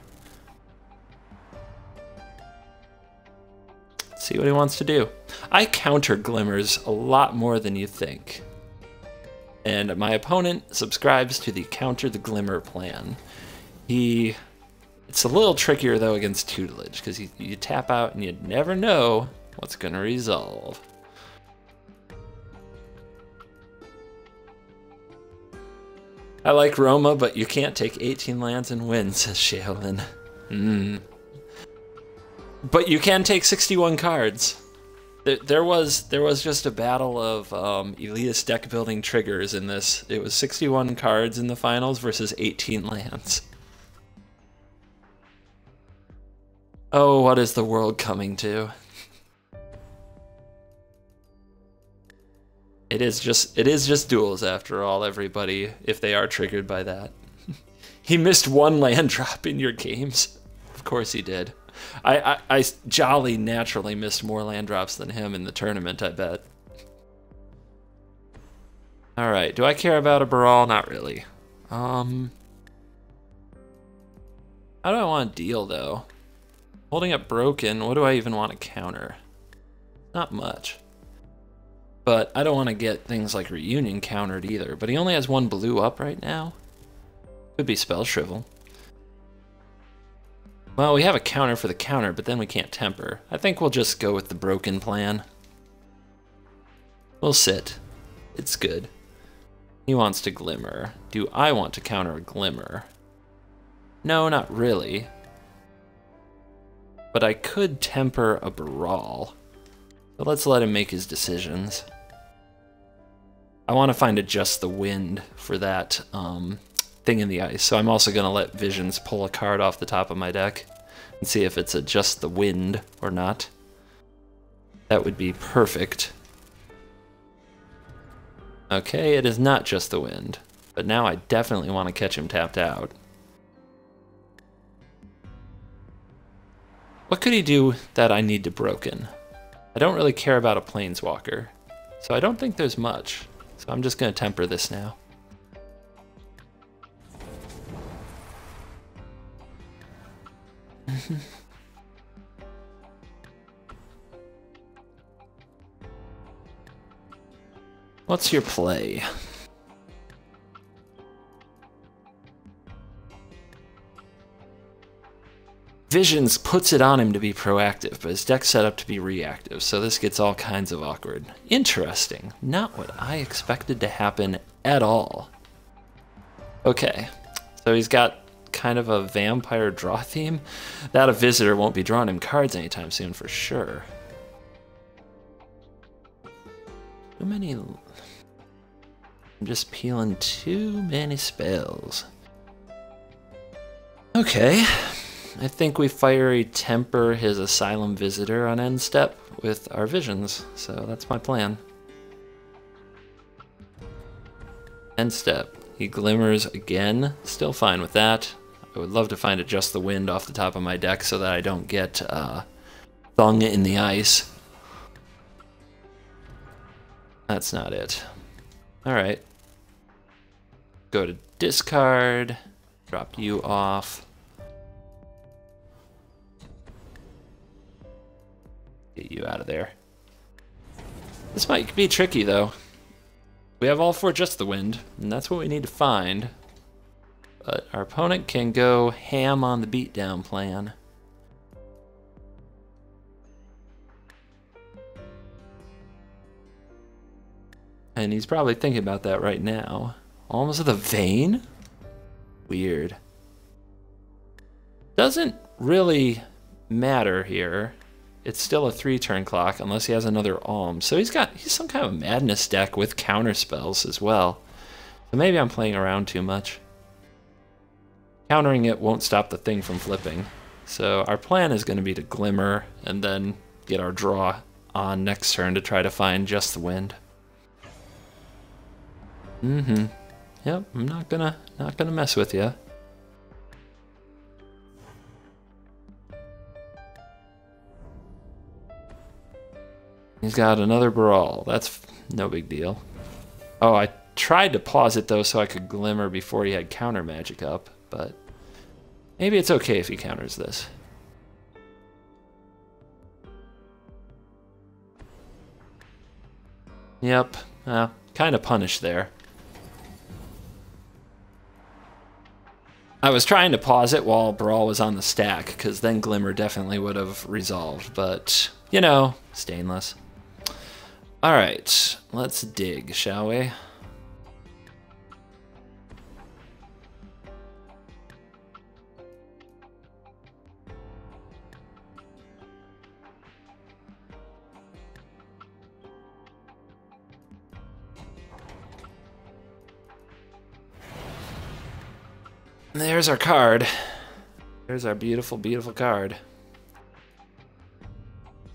See what he wants to do. I counter Glimmers a lot more than you think. And my opponent subscribes to the counter the Glimmer plan. It's a little trickier though against tutelage, because you tap out and you never know what's gonna resolve. I like Roma, but you can't take 18 lands and win, says Sheolin. But you can take 61 cards. There was just a battle of elitist deck building triggers in this. It was 61 cards in the finals versus 18 lands. Oh, what is the world coming to? It is just duels after all, everybody, if they are triggered by that. He missed one land drop in your games. Of course he did. I jolly naturally missed more land drops than him in the tournament, I bet. Alright, do I care about a Baral? Not really. How do I want to deal, though? Holding up Broken, what do I even want to counter? Not much. But I don't want to get things like Reunion countered either, but he only has one blue up right now. Could be Spell Shrivel. Well, we have a counter for the counter, but then we can't temper. I think we'll just go with the Broken plan. We'll sit. It's good. He wants to Glimmer. Do I want to counter a Glimmer? No, not really. But I could temper a Baral. But let's let him make his decisions. I want to find a Just the Wind for that Thing in the Ice. So I'm also going to let Visions pull a card off the top of my deck and see if it's a Just the Wind or not. That would be perfect. Okay, it is not Just the Wind, but now I definitely want to catch him tapped out. What could he do that I need to Broken? I don't really care about a Planeswalker, so I don't think there's much. So I'm just going to temper this now. What's your play? Visions puts it on him to be proactive, but his deck's set up to be reactive, so this gets all kinds of awkward. Interesting. Not what I expected to happen at all. Okay, so he's got kind of a vampire draw theme. That a Visitor won't be drawing him cards anytime soon for sure. Too many... I'm just peeling too many spells. Okay. I think we fiery temper his Asylum Visitor on end step with our Visions, so that's my plan. End step. He Glimmers again. Still fine with that. I would love to find a Just the Wind off the top of my deck so that I don't get Thing in the Ice. That's not it. Alright. Go to discard. Drop you off. Get you out of there. This might be tricky, though. We have all four Just the Wind, and that's what we need to find. But our opponent can go ham on the beatdown plan. And he's probably thinking about that right now. Almost to the Vein? Weird. Doesn't really matter here. It's still a 3-turn clock unless he has another Alm. So he's some kind of a Madness deck with counter spells as well. So maybe I'm playing around too much. Countering it won't stop the Thing from flipping. So our plan is going to be to Glimmer and then get our draw on next turn to try to find Just the Wind. Yep, I'm not gonna mess with you. He's got another Brawl. That's no big deal. Oh, I tried to pause it, though, so I could Glimmer before he had counter magic up, but maybe it's okay if he counters this. Yep, kind of punished there. I was trying to pause it while Brawl was on the stack, because then Glimmer definitely would have resolved, but, you know, stainless. Alright, let's dig, shall we? There's our card. There's our beautiful, beautiful card.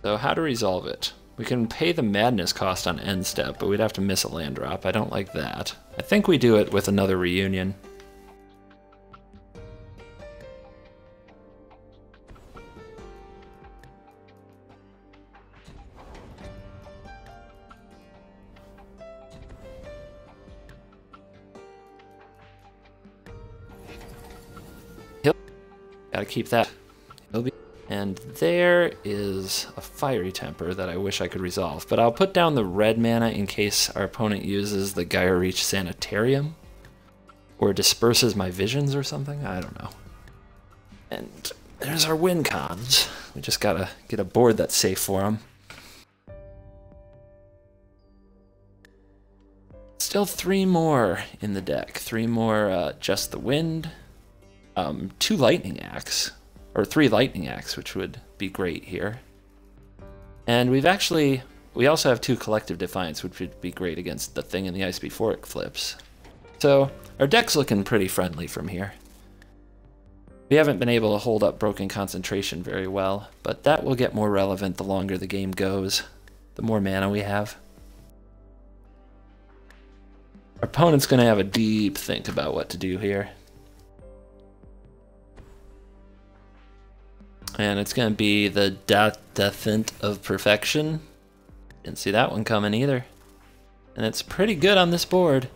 So how to resolve it? We can pay the Madness cost on end step, but we'd have to miss a land drop. I don't like that. I think we do it with another Reunion. He'll gotta keep that. He'll be. And there is a Fiery Temper that I wish I could resolve, but I'll put down the red mana in case our opponent uses the Gaia Reach Sanitarium, or disperses my Visions or something, I don't know. And there's our win cons. We just gotta get a board that's safe for them. Still three more in the deck, three more Just the Wind, two Lightning Axe. Or three Lightning Axe, which would be great here. And we also have two Collective Defiance, which would be great against the Thing in the Ice before it flips. So our deck's looking pretty friendly from here. We haven't been able to hold up Broken Concentration very well, but that will get more relevant the longer the game goes, the more mana we have. Our opponent's going to have a deep think about what to do here. And it's going to be the Deathant of Perfection. Didn't see that one coming either. And it's pretty good on this board.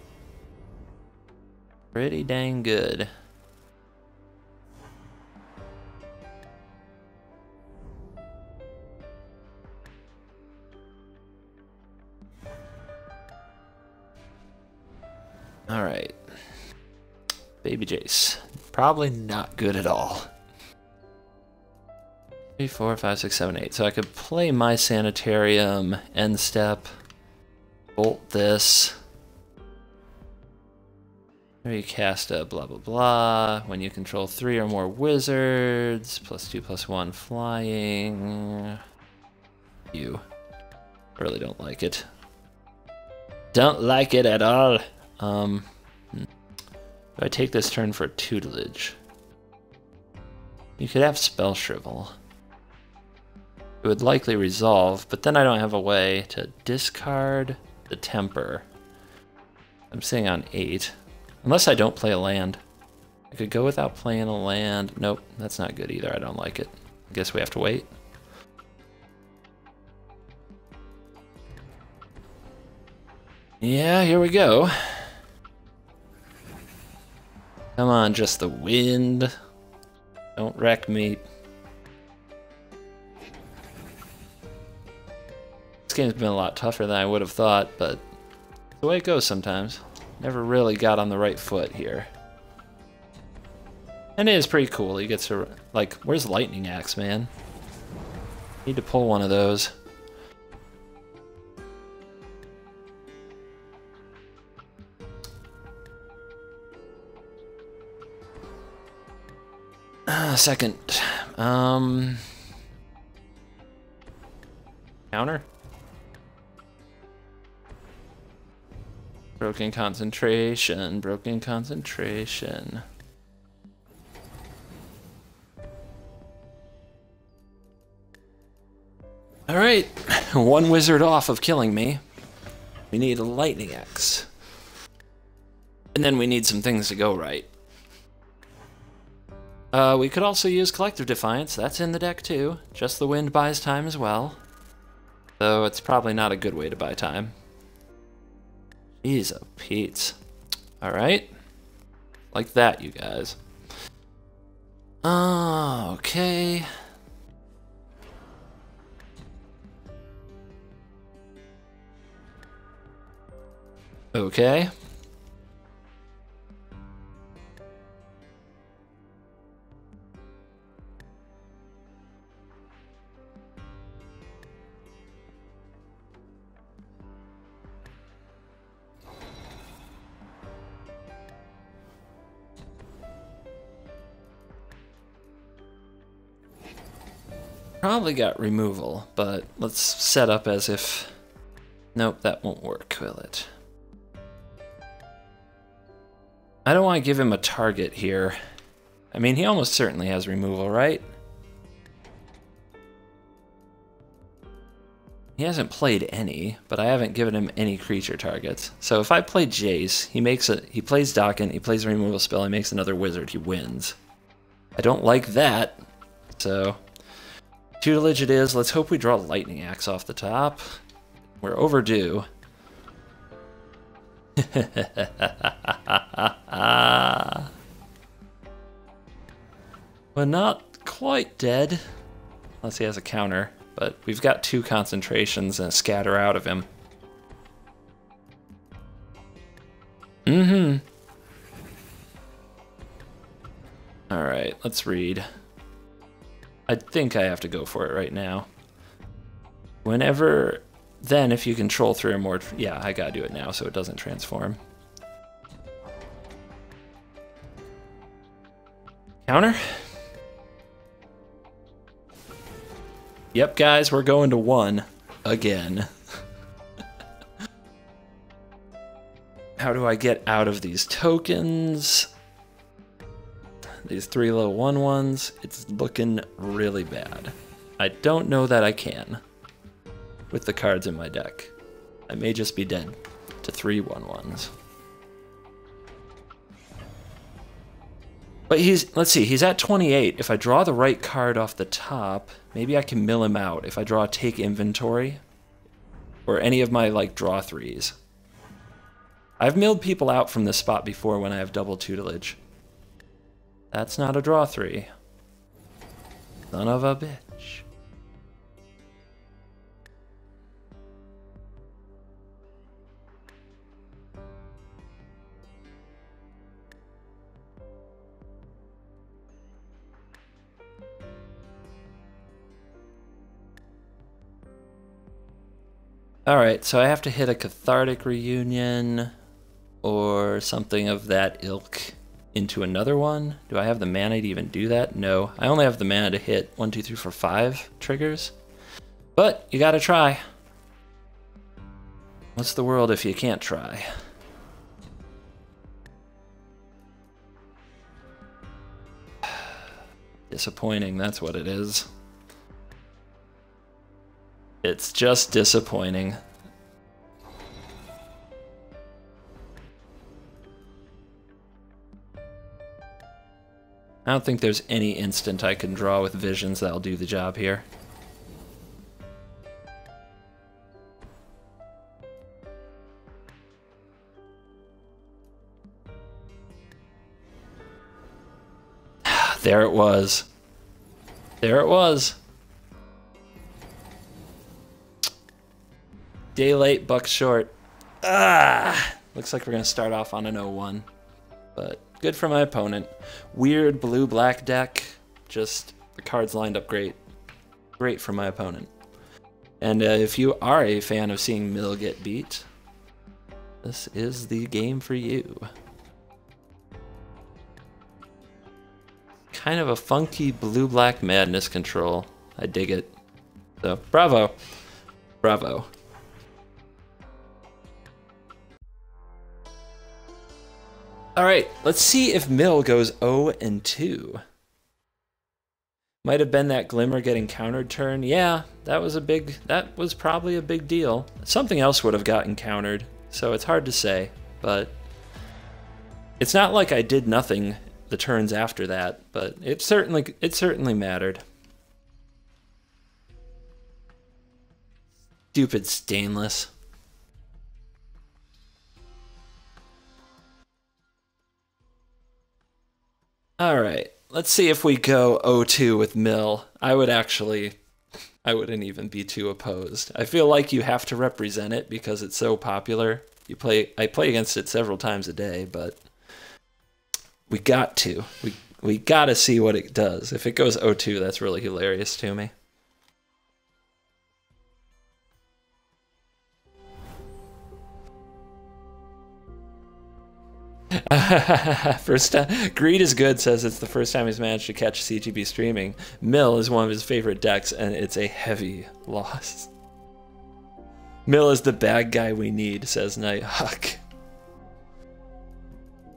Pretty dang good. All right, Baby Jace, probably not good at all. 3, 4, 5, 6, 7, 8. So I could play my Sanitarium, end step, bolt this. Maybe cast a blah, blah, blah. When you control 3 or more wizards, +2/+1 flying. You really don't like it. Don't like it at all. Do I take this turn for tutelage? You could have Spell Shrivel. It would likely resolve, but then I don't have a way to discard the Temper. I'm sitting on 8. Unless I don't play a land. I could go without playing a land. Nope, that's not good either. I don't like it. I guess we have to wait. Yeah, here we go. Come on, Just the Wind. Don't wreck me. This game's been a lot tougher than I would have thought, but it's the way it goes sometimes. Never really got on the right foot here. And it is pretty cool. He gets to, like, where's Lightning Axe, man? Need to pull one of those. Second. Counter? Broken Concentration, Broken Concentration. Alright, one wizard off of killing me. We need a Lightning Axe. And then we need some things to go right. We could also use Collective Defiance. That's in the deck too. Just the Wind buys time as well. Though it's probably not a good way to buy time. Jeez a Pete's. Alright. Like that, you guys. Oh, okay. Okay. Probably got removal, but let's set up as if... Nope, that won't work, will it? I don't want to give him a target here. I mean, he almost certainly has removal, right? He hasn't played any, but I haven't given him any creature targets. So if I play Jace, he plays Dockhand, he plays a removal spell, he makes another wizard, he wins. I don't like that, so... Tutelage it is. Let's hope we draw Lightning Axe off the top. We're overdue. We're not quite dead. Unless he has a counter, but we've got 2 concentrations and a scatter out of him. Mm-hmm. Alright, let's read. I think I have to go for it right now. Whenever, then if you control 3 or more, yeah, I gotta do it now so it doesn't transform. Counter? Yep, guys, we're going to 1 again. How do I get out of these tokens? These three low 1/1s, it's looking really bad. I don't know that I can with the cards in my deck. I may just be dead to 3/1/1s. But he's, let's see, he's at 28. If I draw the right card off the top, maybe I can mill him out. If I draw Take Inventory or any of my like draw threes. I've milled people out from this spot before when I have double tutelage. That's not a draw three. Son of a bitch. Alright, so I have to hit a Cathartic Reunion or something of that ilk into another one. Do I have the mana to even do that? No, I only have the mana to hit 1, 2, 3, 4, 5 triggers. But you gotta try. What's the world if you can't try? Disappointing, that's what it is. It's just disappointing. I don't think there's any instant I can draw with visions that'll do the job here. There it was. There it was. Day late, buck short. Ah! Looks like we're going to start off on an 0-1. But good for my opponent. Weird blue-black deck. Just the cards lined up great. Great for my opponent. And if you are a fan of seeing Mill get beat, this is the game for you. Kind of a funky blue-black madness control. I dig it. So, bravo. Bravo. Alright, let's see if Mill goes 0-2. Might have been that Glimmer getting countered turn. Yeah, that was probably a big deal. Something else would have gotten countered, so it's hard to say, but it's not like I did nothing the turns after that, but it certainly mattered. Stupid Stainless. Alright, let's see if we go 0-2 with Mill. I wouldn't even be too opposed. I feel like you have to represent it because it's so popular. I play against it several times a day, but we got to. We gotta see what it does. If it goes 0-2, that's really hilarious to me. First time. Greed is good says it's the first time he's managed to catch CGB streaming. Mill is one of his favorite decks, and it's a heavy loss. Mill is the bad guy we need, says Nighthawk.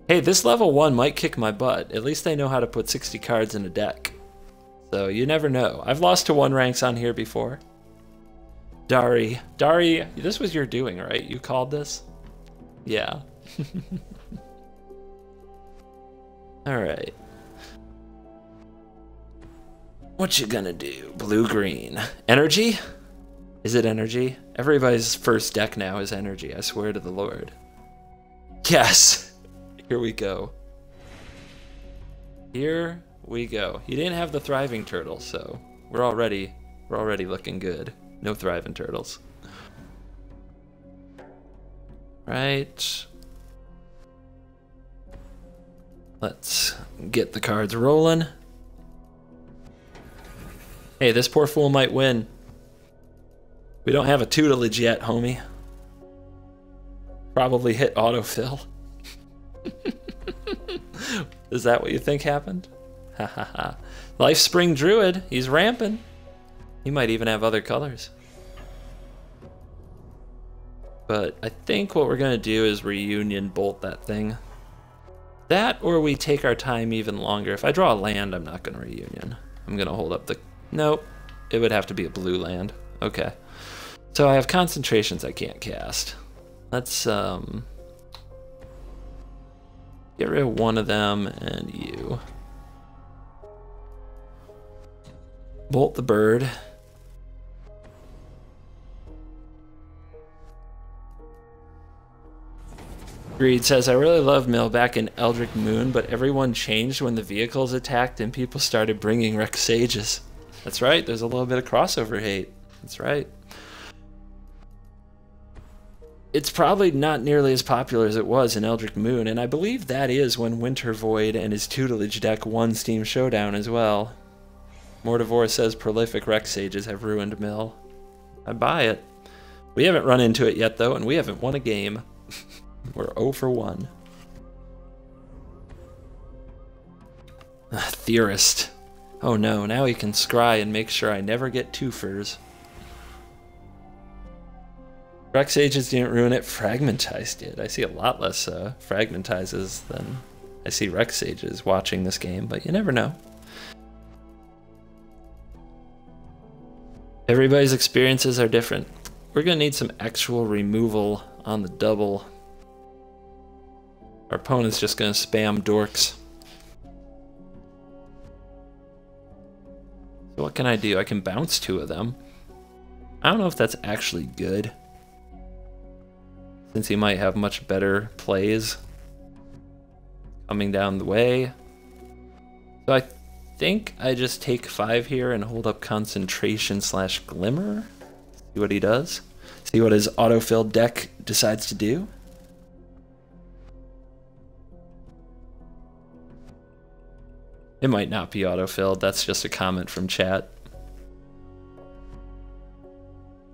Hey, this level 1 might kick my butt. At least they know how to put 60 cards in a deck. So you never know. I've lost to 1-ranks on here before. Dari. Dari, this was your doing, right? You called this? Yeah. Alright. What you gonna do? Blue-green. Energy? Is it energy? Everybody's first deck now is energy, I swear to the Lord. Yes! Here we go. Here we go. He didn't have the Thriving Turtle, so we're already looking good. No Thriving Turtles. Right. Let's get the cards rolling. Hey, this poor fool might win. We don't have a tutelage yet, homie. Probably hit autofill. Is that what you think happened? Ha ha ha. Life Spring Druid, he's ramping. He might even have other colors. But I think what we're going to do is Reunion Bolt that thing. That, or we take our time even longer. If I draw a land, I'm not going to Reunion. I'm going to hold up the... Nope. It would have to be a blue land. Okay. So I have concentrations I can't cast. Let's get rid of one of them and you. Bolt the bird. Greed says, I really love Mill back in Eldrick Moon, but everyone changed when the vehicles attacked and people started bringing Rex Sages. That's right, there's a little bit of crossover hate. That's right. It's probably not nearly as popular as it was in Eldrick Moon, and I believe that is when Winter Void and his tutelage deck won Steam Showdown as well. Mortivore says prolific Rex Sages have ruined Mill. I buy it. We haven't run into it yet, though, and we haven't won a game. We're 0 for 1. Theorist. Oh no, now he can scry and make sure I never get twofers. Rex Agents didn't ruin it, Fragmentize did. I see a lot less Fragmentizes than I see Rex Sages watching this game, but you never know. Everybody's experiences are different. We're going to need some actual removal on the double. Our opponent's just going to spam dorks. So what can I do? I can bounce two of them. I don't know if that's actually good, since he might have much better plays coming down the way. So I think I just take 5 here and hold up Concentration / Glimmer. See what he does. See what his autofill deck decides to do. It might not be autofilled, that's just a comment from chat.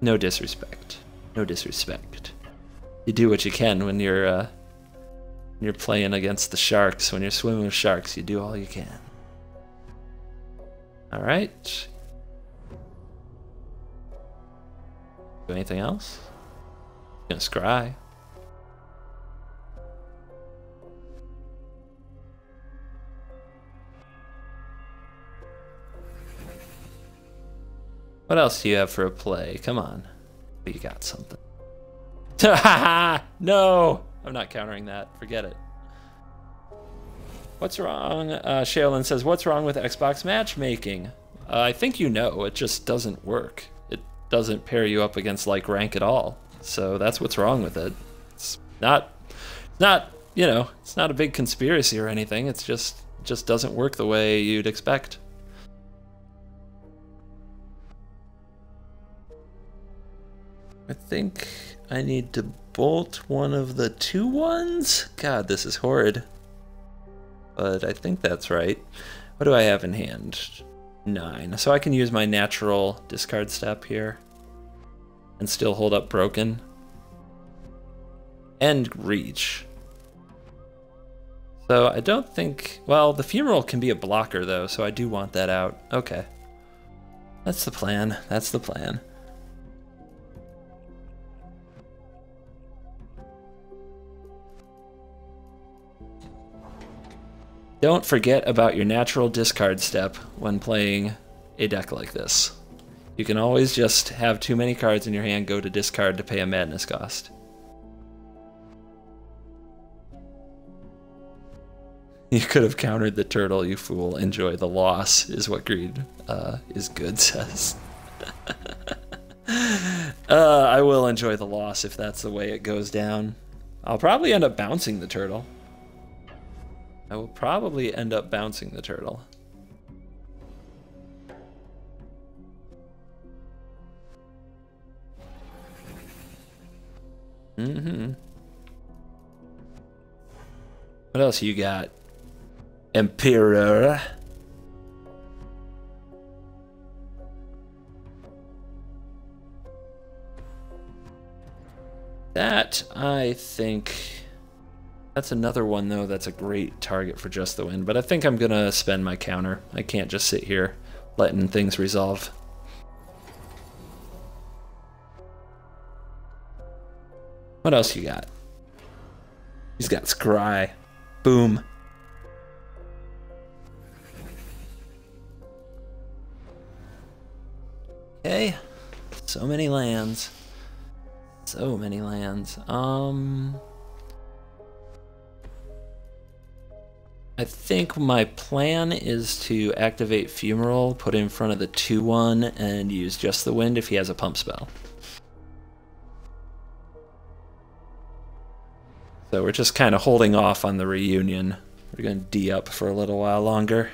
No disrespect. No disrespect. You do what you can when you're playing against the sharks. When you're swimming with sharks, you do all you can. Alright. Do anything else? I'm gonna scry. What else do you have for a play? Come on. You got something. Ha ha! No! I'm not countering that. Forget it. What's wrong? Shaolin says, what's wrong with Xbox matchmaking? I think you know. It just doesn't work. It doesn't pair you up against like rank at all. So that's what's wrong with it. It's not, you know, it's not a big conspiracy or anything. It's just doesn't work the way you'd expect. I think I need to bolt one of the 2-1s? God, this is horrid. But I think that's right. What do I have in hand? 9. So I can use my natural discard step here and still hold up Broken. And Reach. So I don't think... Well, the Funeral can be a blocker, though, so I do want that out. Okay. That's the plan. That's the plan. Don't forget about your natural discard step when playing a deck like this. You can always just have too many cards in your hand go to discard to pay a madness cost. You could have countered the turtle, you fool. Enjoy the loss, is what Greed is good says. I will enjoy the loss if that's the way it goes down. I'll probably end up bouncing the turtle. I will probably end up bouncing the turtle. What else you got? Emperor. That, I think... That's another one, though, that's a great target for Just the Wind, but I think I'm going to spend my counter. I can't just sit here letting things resolve. What else you got? He's got Scry. Boom. Okay. So many lands. So many lands. I think my plan is to activate Fumeral, put in front of the 2-1, and use Just the Wind if he has a pump spell. So we're just kind of holding off on the reunion. We're going to D up for a little while longer.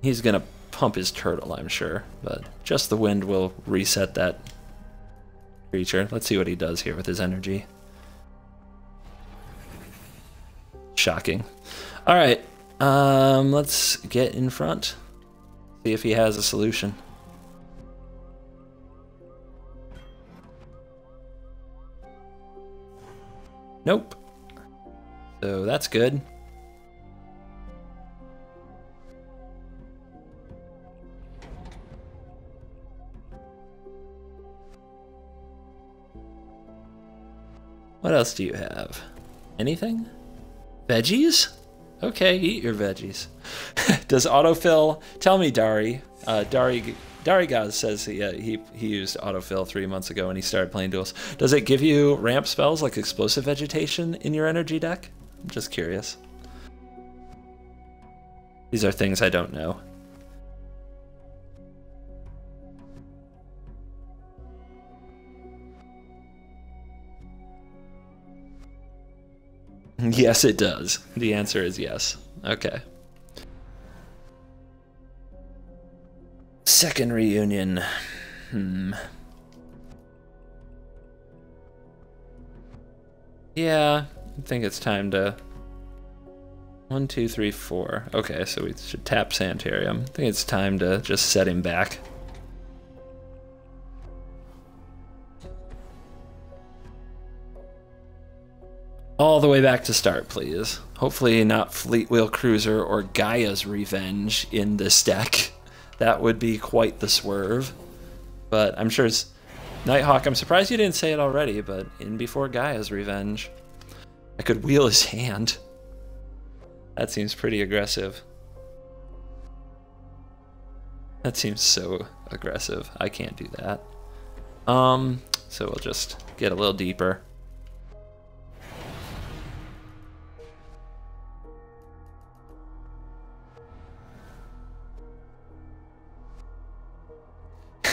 He's going to pump his turtle, I'm sure, but Just the Wind will reset that creature. Let's see what he does here with his energy. Shocking. All right, let's get in front. See if he has a solution. Nope. So that's good. What else do you have? Anything? Veggies? Okay, eat your veggies. Does autofill... Tell me, Dari. Darigaz says he used autofill 3 months ago and he started playing duels. Does it give you ramp spells like explosive vegetation in your energy deck? I'm just curious. These are things I don't know. Yes, it does. The answer is yes. Okay. Second reunion. Yeah, I think it's time to... 1, 2, 3, 4. Okay, so we should tap Santerium. I think it's time to just set him back. All the way back to start, please. Hopefully not Fleet Wheel Cruiser or Gaia's Revenge in this deck. That would be quite the swerve. But I'm sure it's... Nighthawk, I'm surprised you didn't say it already, but in before Gaia's Revenge. I could wheel his hand. That seems pretty aggressive. That seems so aggressive. I can't do that. So we'll just get a little deeper.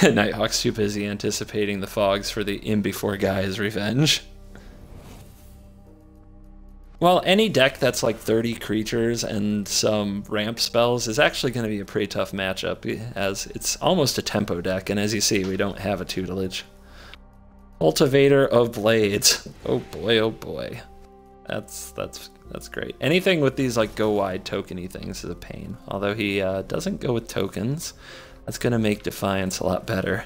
Nighthawk's too busy anticipating the fogs for the in-before Gaia's Revenge. Well, any deck that's like 30 creatures and some ramp spells is actually going to be a pretty tough matchup, as it's almost a tempo deck, and as you see, we don't have a tutelage. Cultivator of Blades. Oh boy, oh boy. That's great. Anything with these like go-wide tokeny things is a pain, although he doesn't go with tokens. That's going to make Defiance a lot better.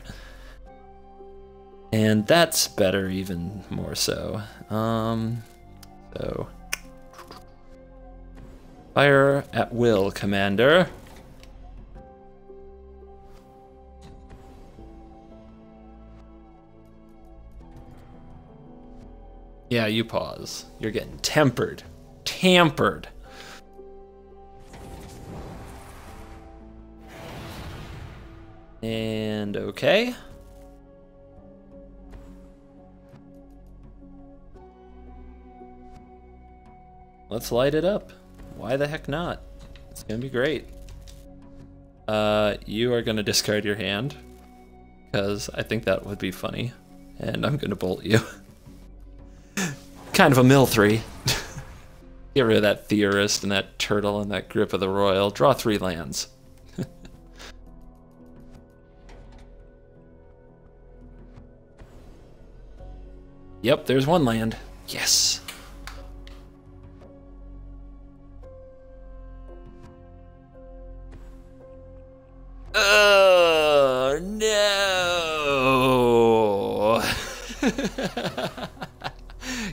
And that's better even more so. So... Fire at will, Commander. Yeah, you pause. You're getting tempered. Tampered. And okay. Let's light it up. Why the heck not? It's gonna be great. You are gonna discard your hand, because I think that would be funny. And I'm gonna bolt you. Kind of a mill 3. Get rid of that Theorist and that Turtle and that Grip of the Royal. Draw 3 lands. Yep, there's one land. Yes. Oh, no.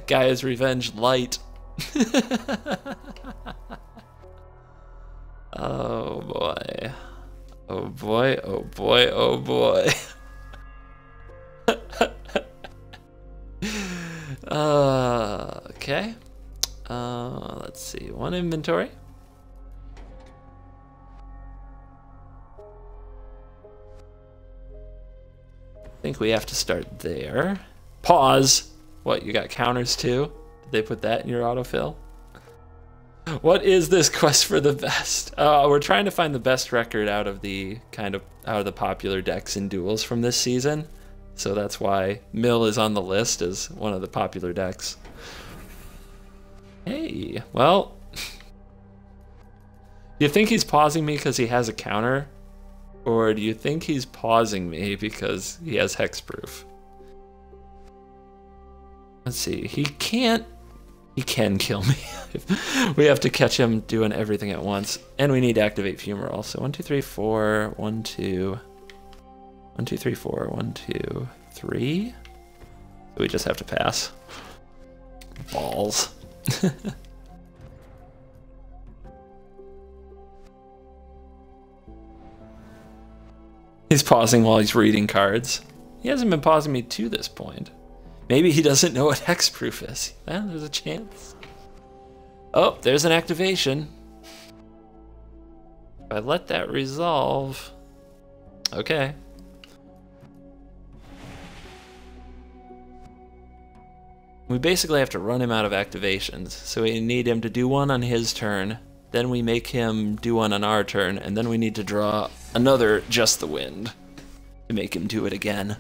Gaia's Revenge light. Oh, boy. Oh, boy. Oh, boy. Oh, boy. Okay. Let's see. One inventory. I think we have to start there. Pause. What, you got counters too? Did they put that in your autofill? What is this quest for the best? We're trying to find the best record out of the popular decks in duels from this season. So that's why Mill is on the list as one of the popular decks. Hey, well, do you think he's pausing me because he has a counter? Or do you think he's pausing me because he has hexproof? Let's see, he can't, he can kill me. We have to catch him doing everything at once. And we need to activate Fumarole. So 1, 2, 3, 4, 1, 2, 1, 2, 3, 4, 1, 2, 3. So we just have to pass. Balls. He's pausing while he's reading cards. He hasn't been pausing me to this point. Maybe he doesn't know what hexproof is. Well, there's a chance. Oh, there's an activation. If I let that resolve. Okay. We basically have to run him out of activations. So we need him to do one on his turn. Then we make him do one on our turn. And then we need to draw another Just the Wind to make him do it again.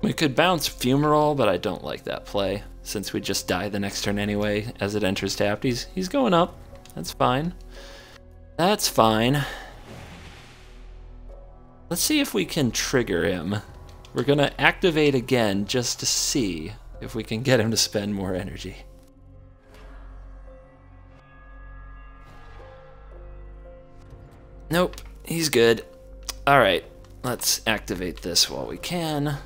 We could bounce Fumarole, but I don't like that play, since we just die the next turn anyway as it enters tapped. He's going up. That's fine. That's fine. Let's see if we can trigger him. We're going to activate again just to see if we can get him to spend more energy. Nope, he's good. All right, let's activate this while we can.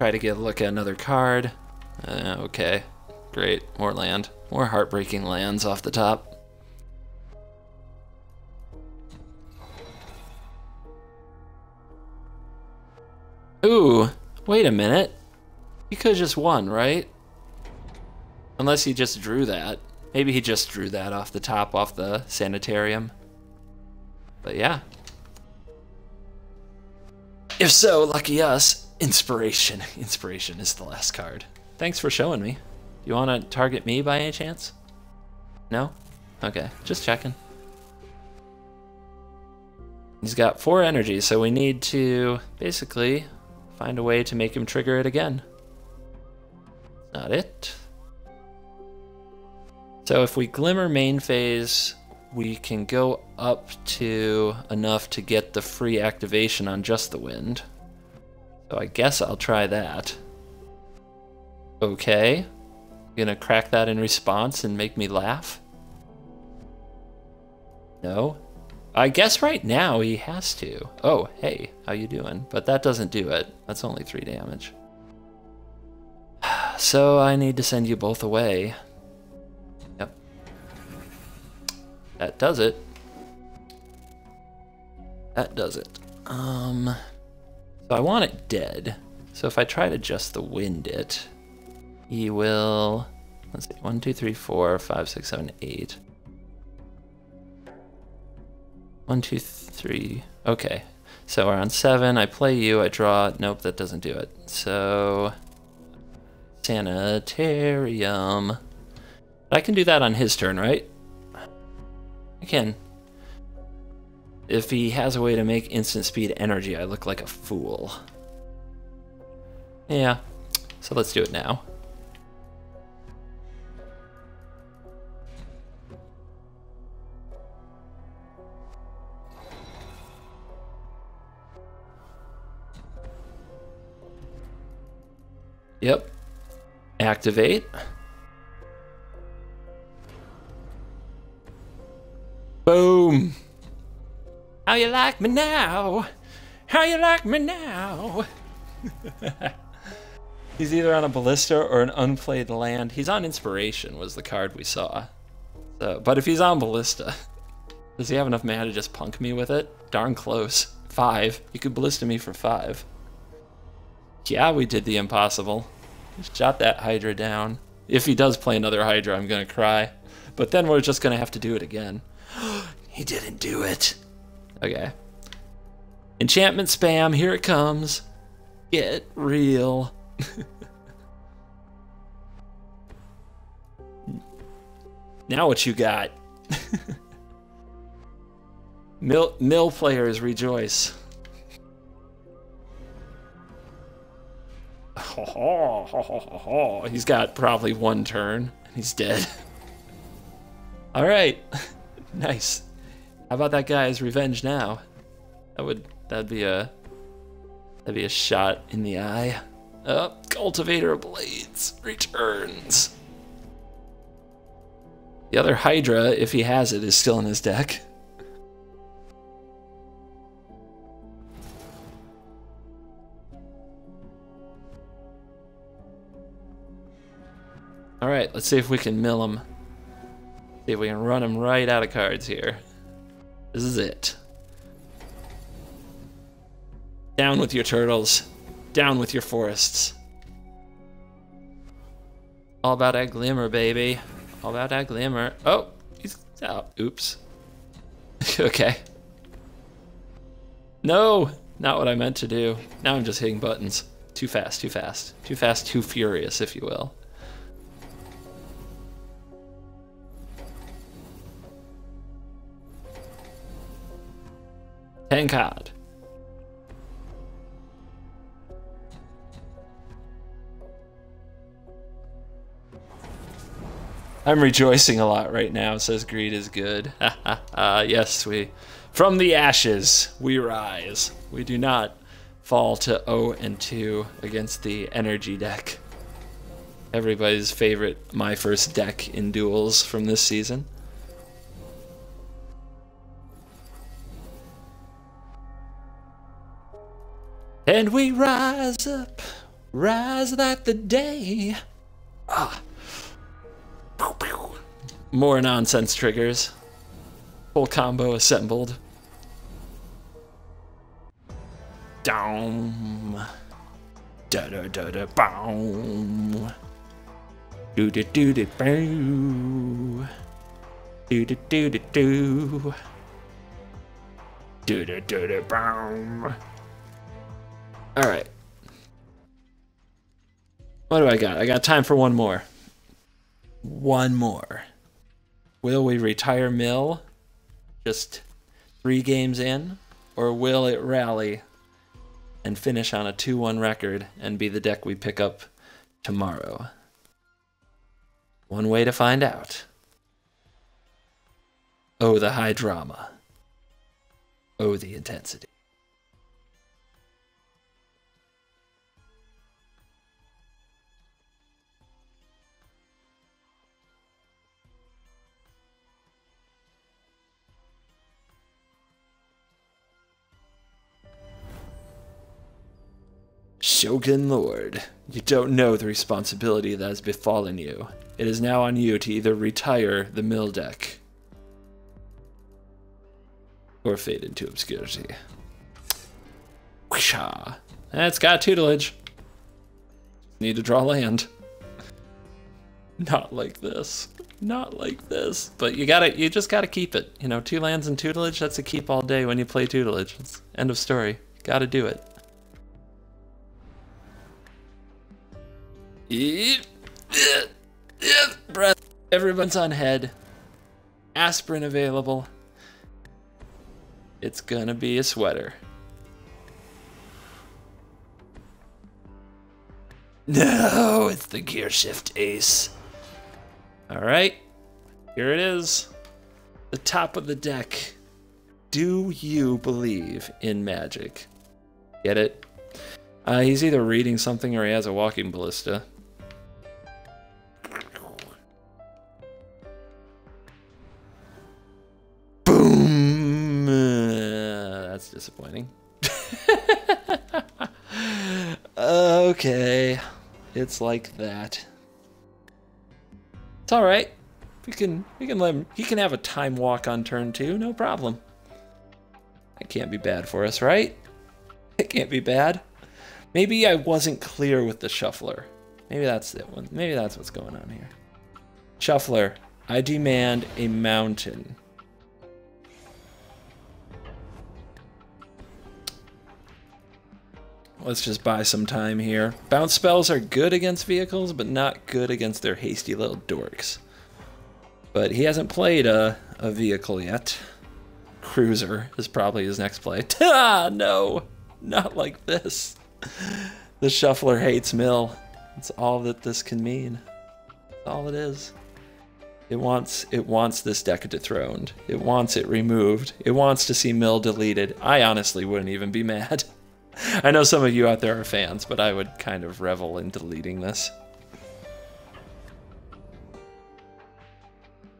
Try to get a look at another card. Okay, great. More land. More heartbreaking lands off the top. Ooh, wait a minute. He could have just won, right? Unless he just drew that. Maybe he just drew that off the top, off the sanitarium. But yeah. If so, lucky us. Inspiration. Inspiration is the last card. Thanks for showing me. You want to target me by any chance? No? Okay, just checking. He's got 4 energy, so we need to basically find a way to make him trigger it again. Not it. So if we Glimmer main phase, we can go up to enough to get the free activation on Just the Wind. So I guess I'll try that. Okay. Gonna crack that in response and make me laugh? No? I guess right now he has to. Oh, hey, how you doing? But that doesn't do it. That's only 3 damage. So I need to send you both away. Yep. That does it. That does it. So I want it dead. So if I try to Just the Wind it, he will, let's see, 1, 2, 3, 4, 5, 6, 7, 8. 1, 2, 3, okay. So we're on 7, I play you, I draw, nope, that doesn't do it. So, sanitarium. I can do that on his turn, right? I can. If he has a way to make instant speed energy, I look like a fool. Yeah, so let's do it now. Yep, activate. Boom. How you like me now? How you like me now? He's either on a Ballista or an unplayed land. He's on Inspiration was the card we saw. So, but if he's on Ballista, does he have enough mana to just punk me with it? Darn close. 5. You could Ballista me for 5. Yeah, we did the impossible. Shot that Hydra down. If he does play another Hydra, I'm going to cry. But then we're just going to have to do it again. He didn't do it. Okay. Enchantment spam, here it comes. Get real. Now what you got? Mill players rejoice. He's got probably one turn and he's dead. All right. Nice. How about that guy's revenge now? That'd be a shot in the eye. Oh, Cultivator of Blades returns. The other Hydra, if he has it, is still in his deck. All right, let's see if we can mill him. See if we can run him right out of cards here. This is it. Down with your turtles. Down with your forests. All about that Glimmer, baby. All about that Glimmer. Oh, he's out. Oh, oops. Okay. No, not what I meant to do. Now I'm just hitting buttons. Too fast, too fast. Too fast, too furious, if you will. Tankard. I'm rejoicing a lot right now, says Greed is good. Yes, we, from the ashes, we rise. We do not fall to 0-2 against the energy deck. Everybody's favorite, my first deck in duels from this season. And we rise up, rise like the day. Ah. More nonsense triggers. Full combo assembled. Dom. Da da da da boom. Do da do da boo. Do da do da do. Do da do da boom. All right. What do I got? I got time for one more. One more. Will we retire Mill just 3 games in, or will it rally and finish on a 2-1 record and be the deck we pick up tomorrow? One way to find out. Oh, the high drama. Oh, the intensity. Shogun Lord, you don't know the responsibility that has befallen you. It is now on you to either retire the mill deck or fade into obscurity. Whisha! That's got tutelage. Need to draw land. Not like this. Not like this. But you just gotta keep it. You know, 2 lands and tutelage, that's a keep all day when you play tutelage. It's end of story. Gotta do it. Breath. Everyone's on head. Aspirin available. It's gonna be a sweater. No, it's the gear shift ace. All right, here it is. The top of the deck. Do you believe in magic? Get it? He's either reading something or he has a walking ballista. Disappointing. It's like that. It's all right. We can let him. He can have a time walk on turn 2, no problem. That can't be bad for us, right? It can't be bad. Maybe I wasn't clear with the shuffler. Maybe that's it. Maybe that's what's going on here. Shuffler, I demand a mountain. Let's just buy some time here. Bounce spells are good against vehicles, but not good against their hasty little dorks. But he hasn't played a vehicle yet. Cruiser is probably his next play. Ah, no, not like this. The shuffler hates mill. That's all that this can mean. That's all it is. It wants this deck dethroned. It wants it removed. It wants to see mill deleted. I honestly wouldn't even be mad. I know some of you out there are fans, but I would kind of revel in deleting this.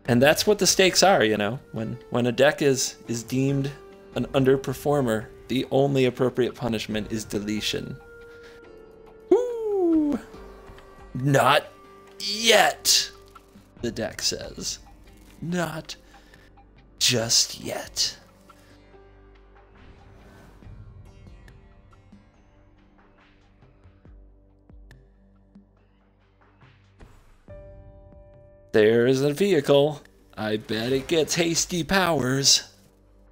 And that's what the stakes are, you know. When a deck is deemed an underperformer, the only appropriate punishment is deletion. Woo! Not yet, the deck says. Not just yet. There's a vehicle. I bet it gets hasty powers.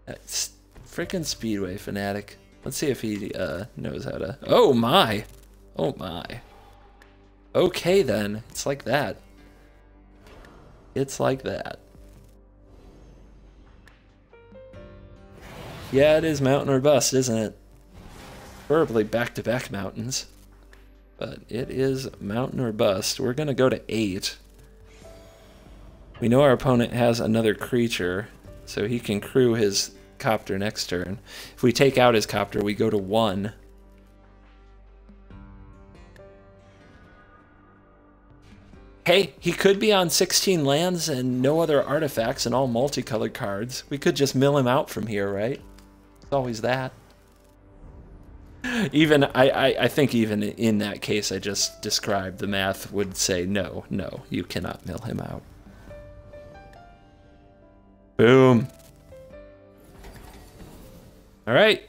That's freaking Speedway fanatic. Let's see if he knows how to... Oh my! Oh my. Okay then. It's like that. It's like that. Yeah, it is mountain or bust, isn't it? Preferably back-to-back mountains. But it is mountain or bust. We're going to go to 8. We know our opponent has another creature, so he can crew his copter next turn. If we take out his copter, we go to 1. Hey, he could be on 16 lands and no other artifacts and all multicolored cards. We could just mill him out from here, right? It's always that. Even, I think even in that case I just described, the math would say no, you cannot mill him out. Boom. All right.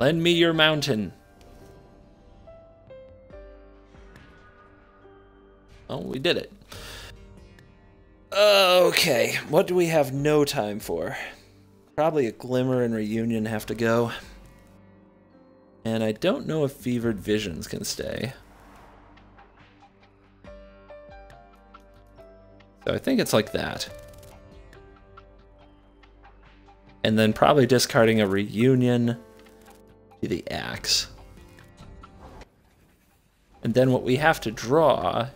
Lend me your mountain. Oh, we did it. Okay. What do we have no time for? Probably a Glimmer and Reunion have to go. And I don't know if Fevered Visions can stay. So I think it's like that. And then probably discarding a Reunion to the Axe. And then what we have to draw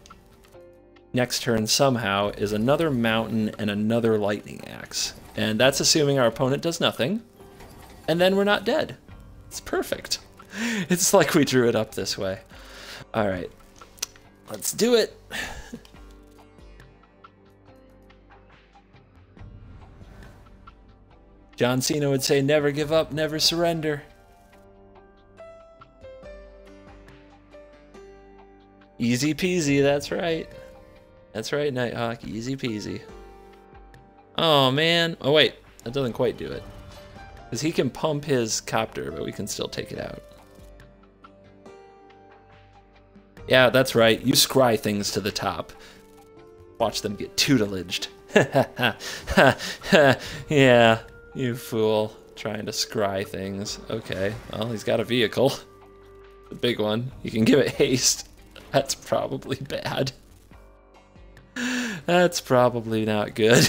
next turn somehow is another Mountain and another Lightning Axe. And that's assuming our opponent does nothing. And then we're not dead. It's perfect. It's like we drew it up this way. All right, let's do it. John Cena would say, never give up, never surrender. Easy peasy, that's right. That's right, Nighthawk, easy peasy. Oh, man. Oh, wait, that doesn't quite do it. Because he can pump his copter, but we can still take it out. Yeah, that's right. You scry things to the top. Watch them get tutelaged. Yeah. You fool, trying to scry things. Okay, well, he's got a vehicle. The big one. You can give it haste. That's probably bad. That's probably not good.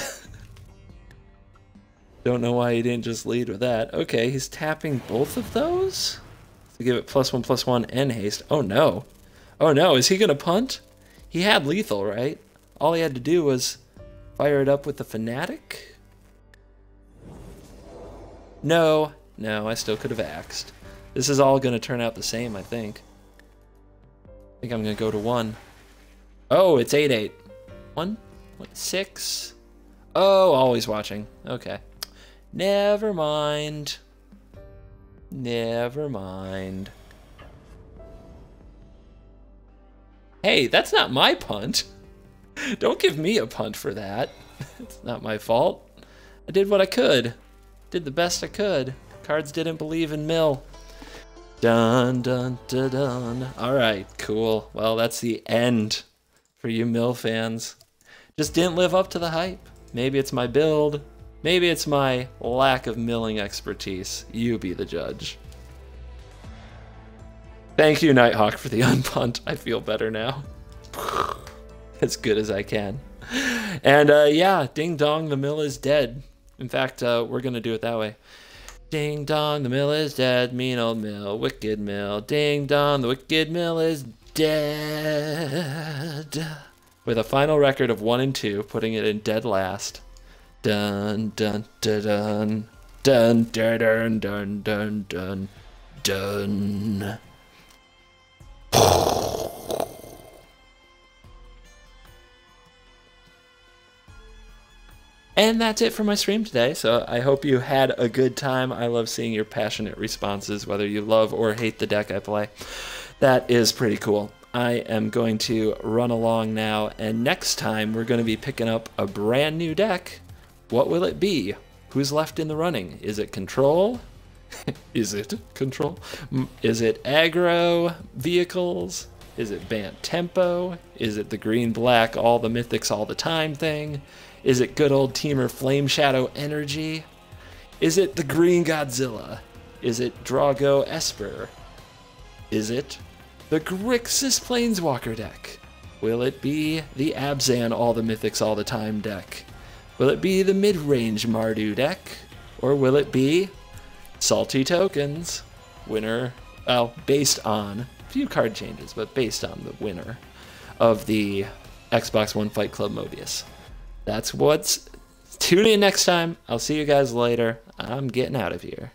Don't know why he didn't just lead with that. Okay, he's tapping both of those? To give it +1/+1 and haste. Oh no. Oh no, is he gonna punt? He had lethal, right? All he had to do was fire it up with the fanatic? No, I still could have axed. This is all going to turn out the same, I think. I think I'm going to go to 1. Oh, it's 8-8. 1? 6? Oh, always watching. Okay. Never mind. Never mind. Hey, that's not my punt. Don't give me a punt for that. It's not my fault. I did what I could. Did the best I could. Cards didn't believe in Mill. Dun, dun, dun, dun. All right, cool. Well, that's the end for you Mill fans. Just didn't live up to the hype. Maybe it's my build. Maybe it's my lack of milling expertise. You be the judge. Thank you, Nighthawk, for the unpunt. I feel better now. As good as I can. And yeah, ding dong, the mill is dead. In fact, we're going to do it that way. Ding dong, the mill is dead. Mean old mill, wicked mill. Ding dong, the wicked mill is dead. With a final record of 1 and 2, putting it in dead last. Dun dun dun dun. Dun dun dun dun dun dun. Dun. And that's it for my stream today, so I hope you had a good time. I love seeing your passionate responses, whether you love or hate the deck I play. That is pretty cool. I am going to run along now, and next time we're going to be picking up a brand new deck. What will it be? Who's left in the running? Is it Control? Is it Control? Is it Aggro Vehicles? Is it Bant Tempo? Is it the green black, all the mythics all the time thing? Is it good old Teamer Flame Shadow Energy? Is it the green Godzilla? Is it Drago Esper? Is it the Grixis Planeswalker deck? Will it be the Abzan all the mythics all the time deck? Will it be the mid-range Mardu deck? Or will it be Salty Tokens? Winner, well, based on a few card changes, but based on the winner of the Xbox One Fight Club Mobius. That's what's. Tune in next time. I'll see you guys later. I'm getting out of here.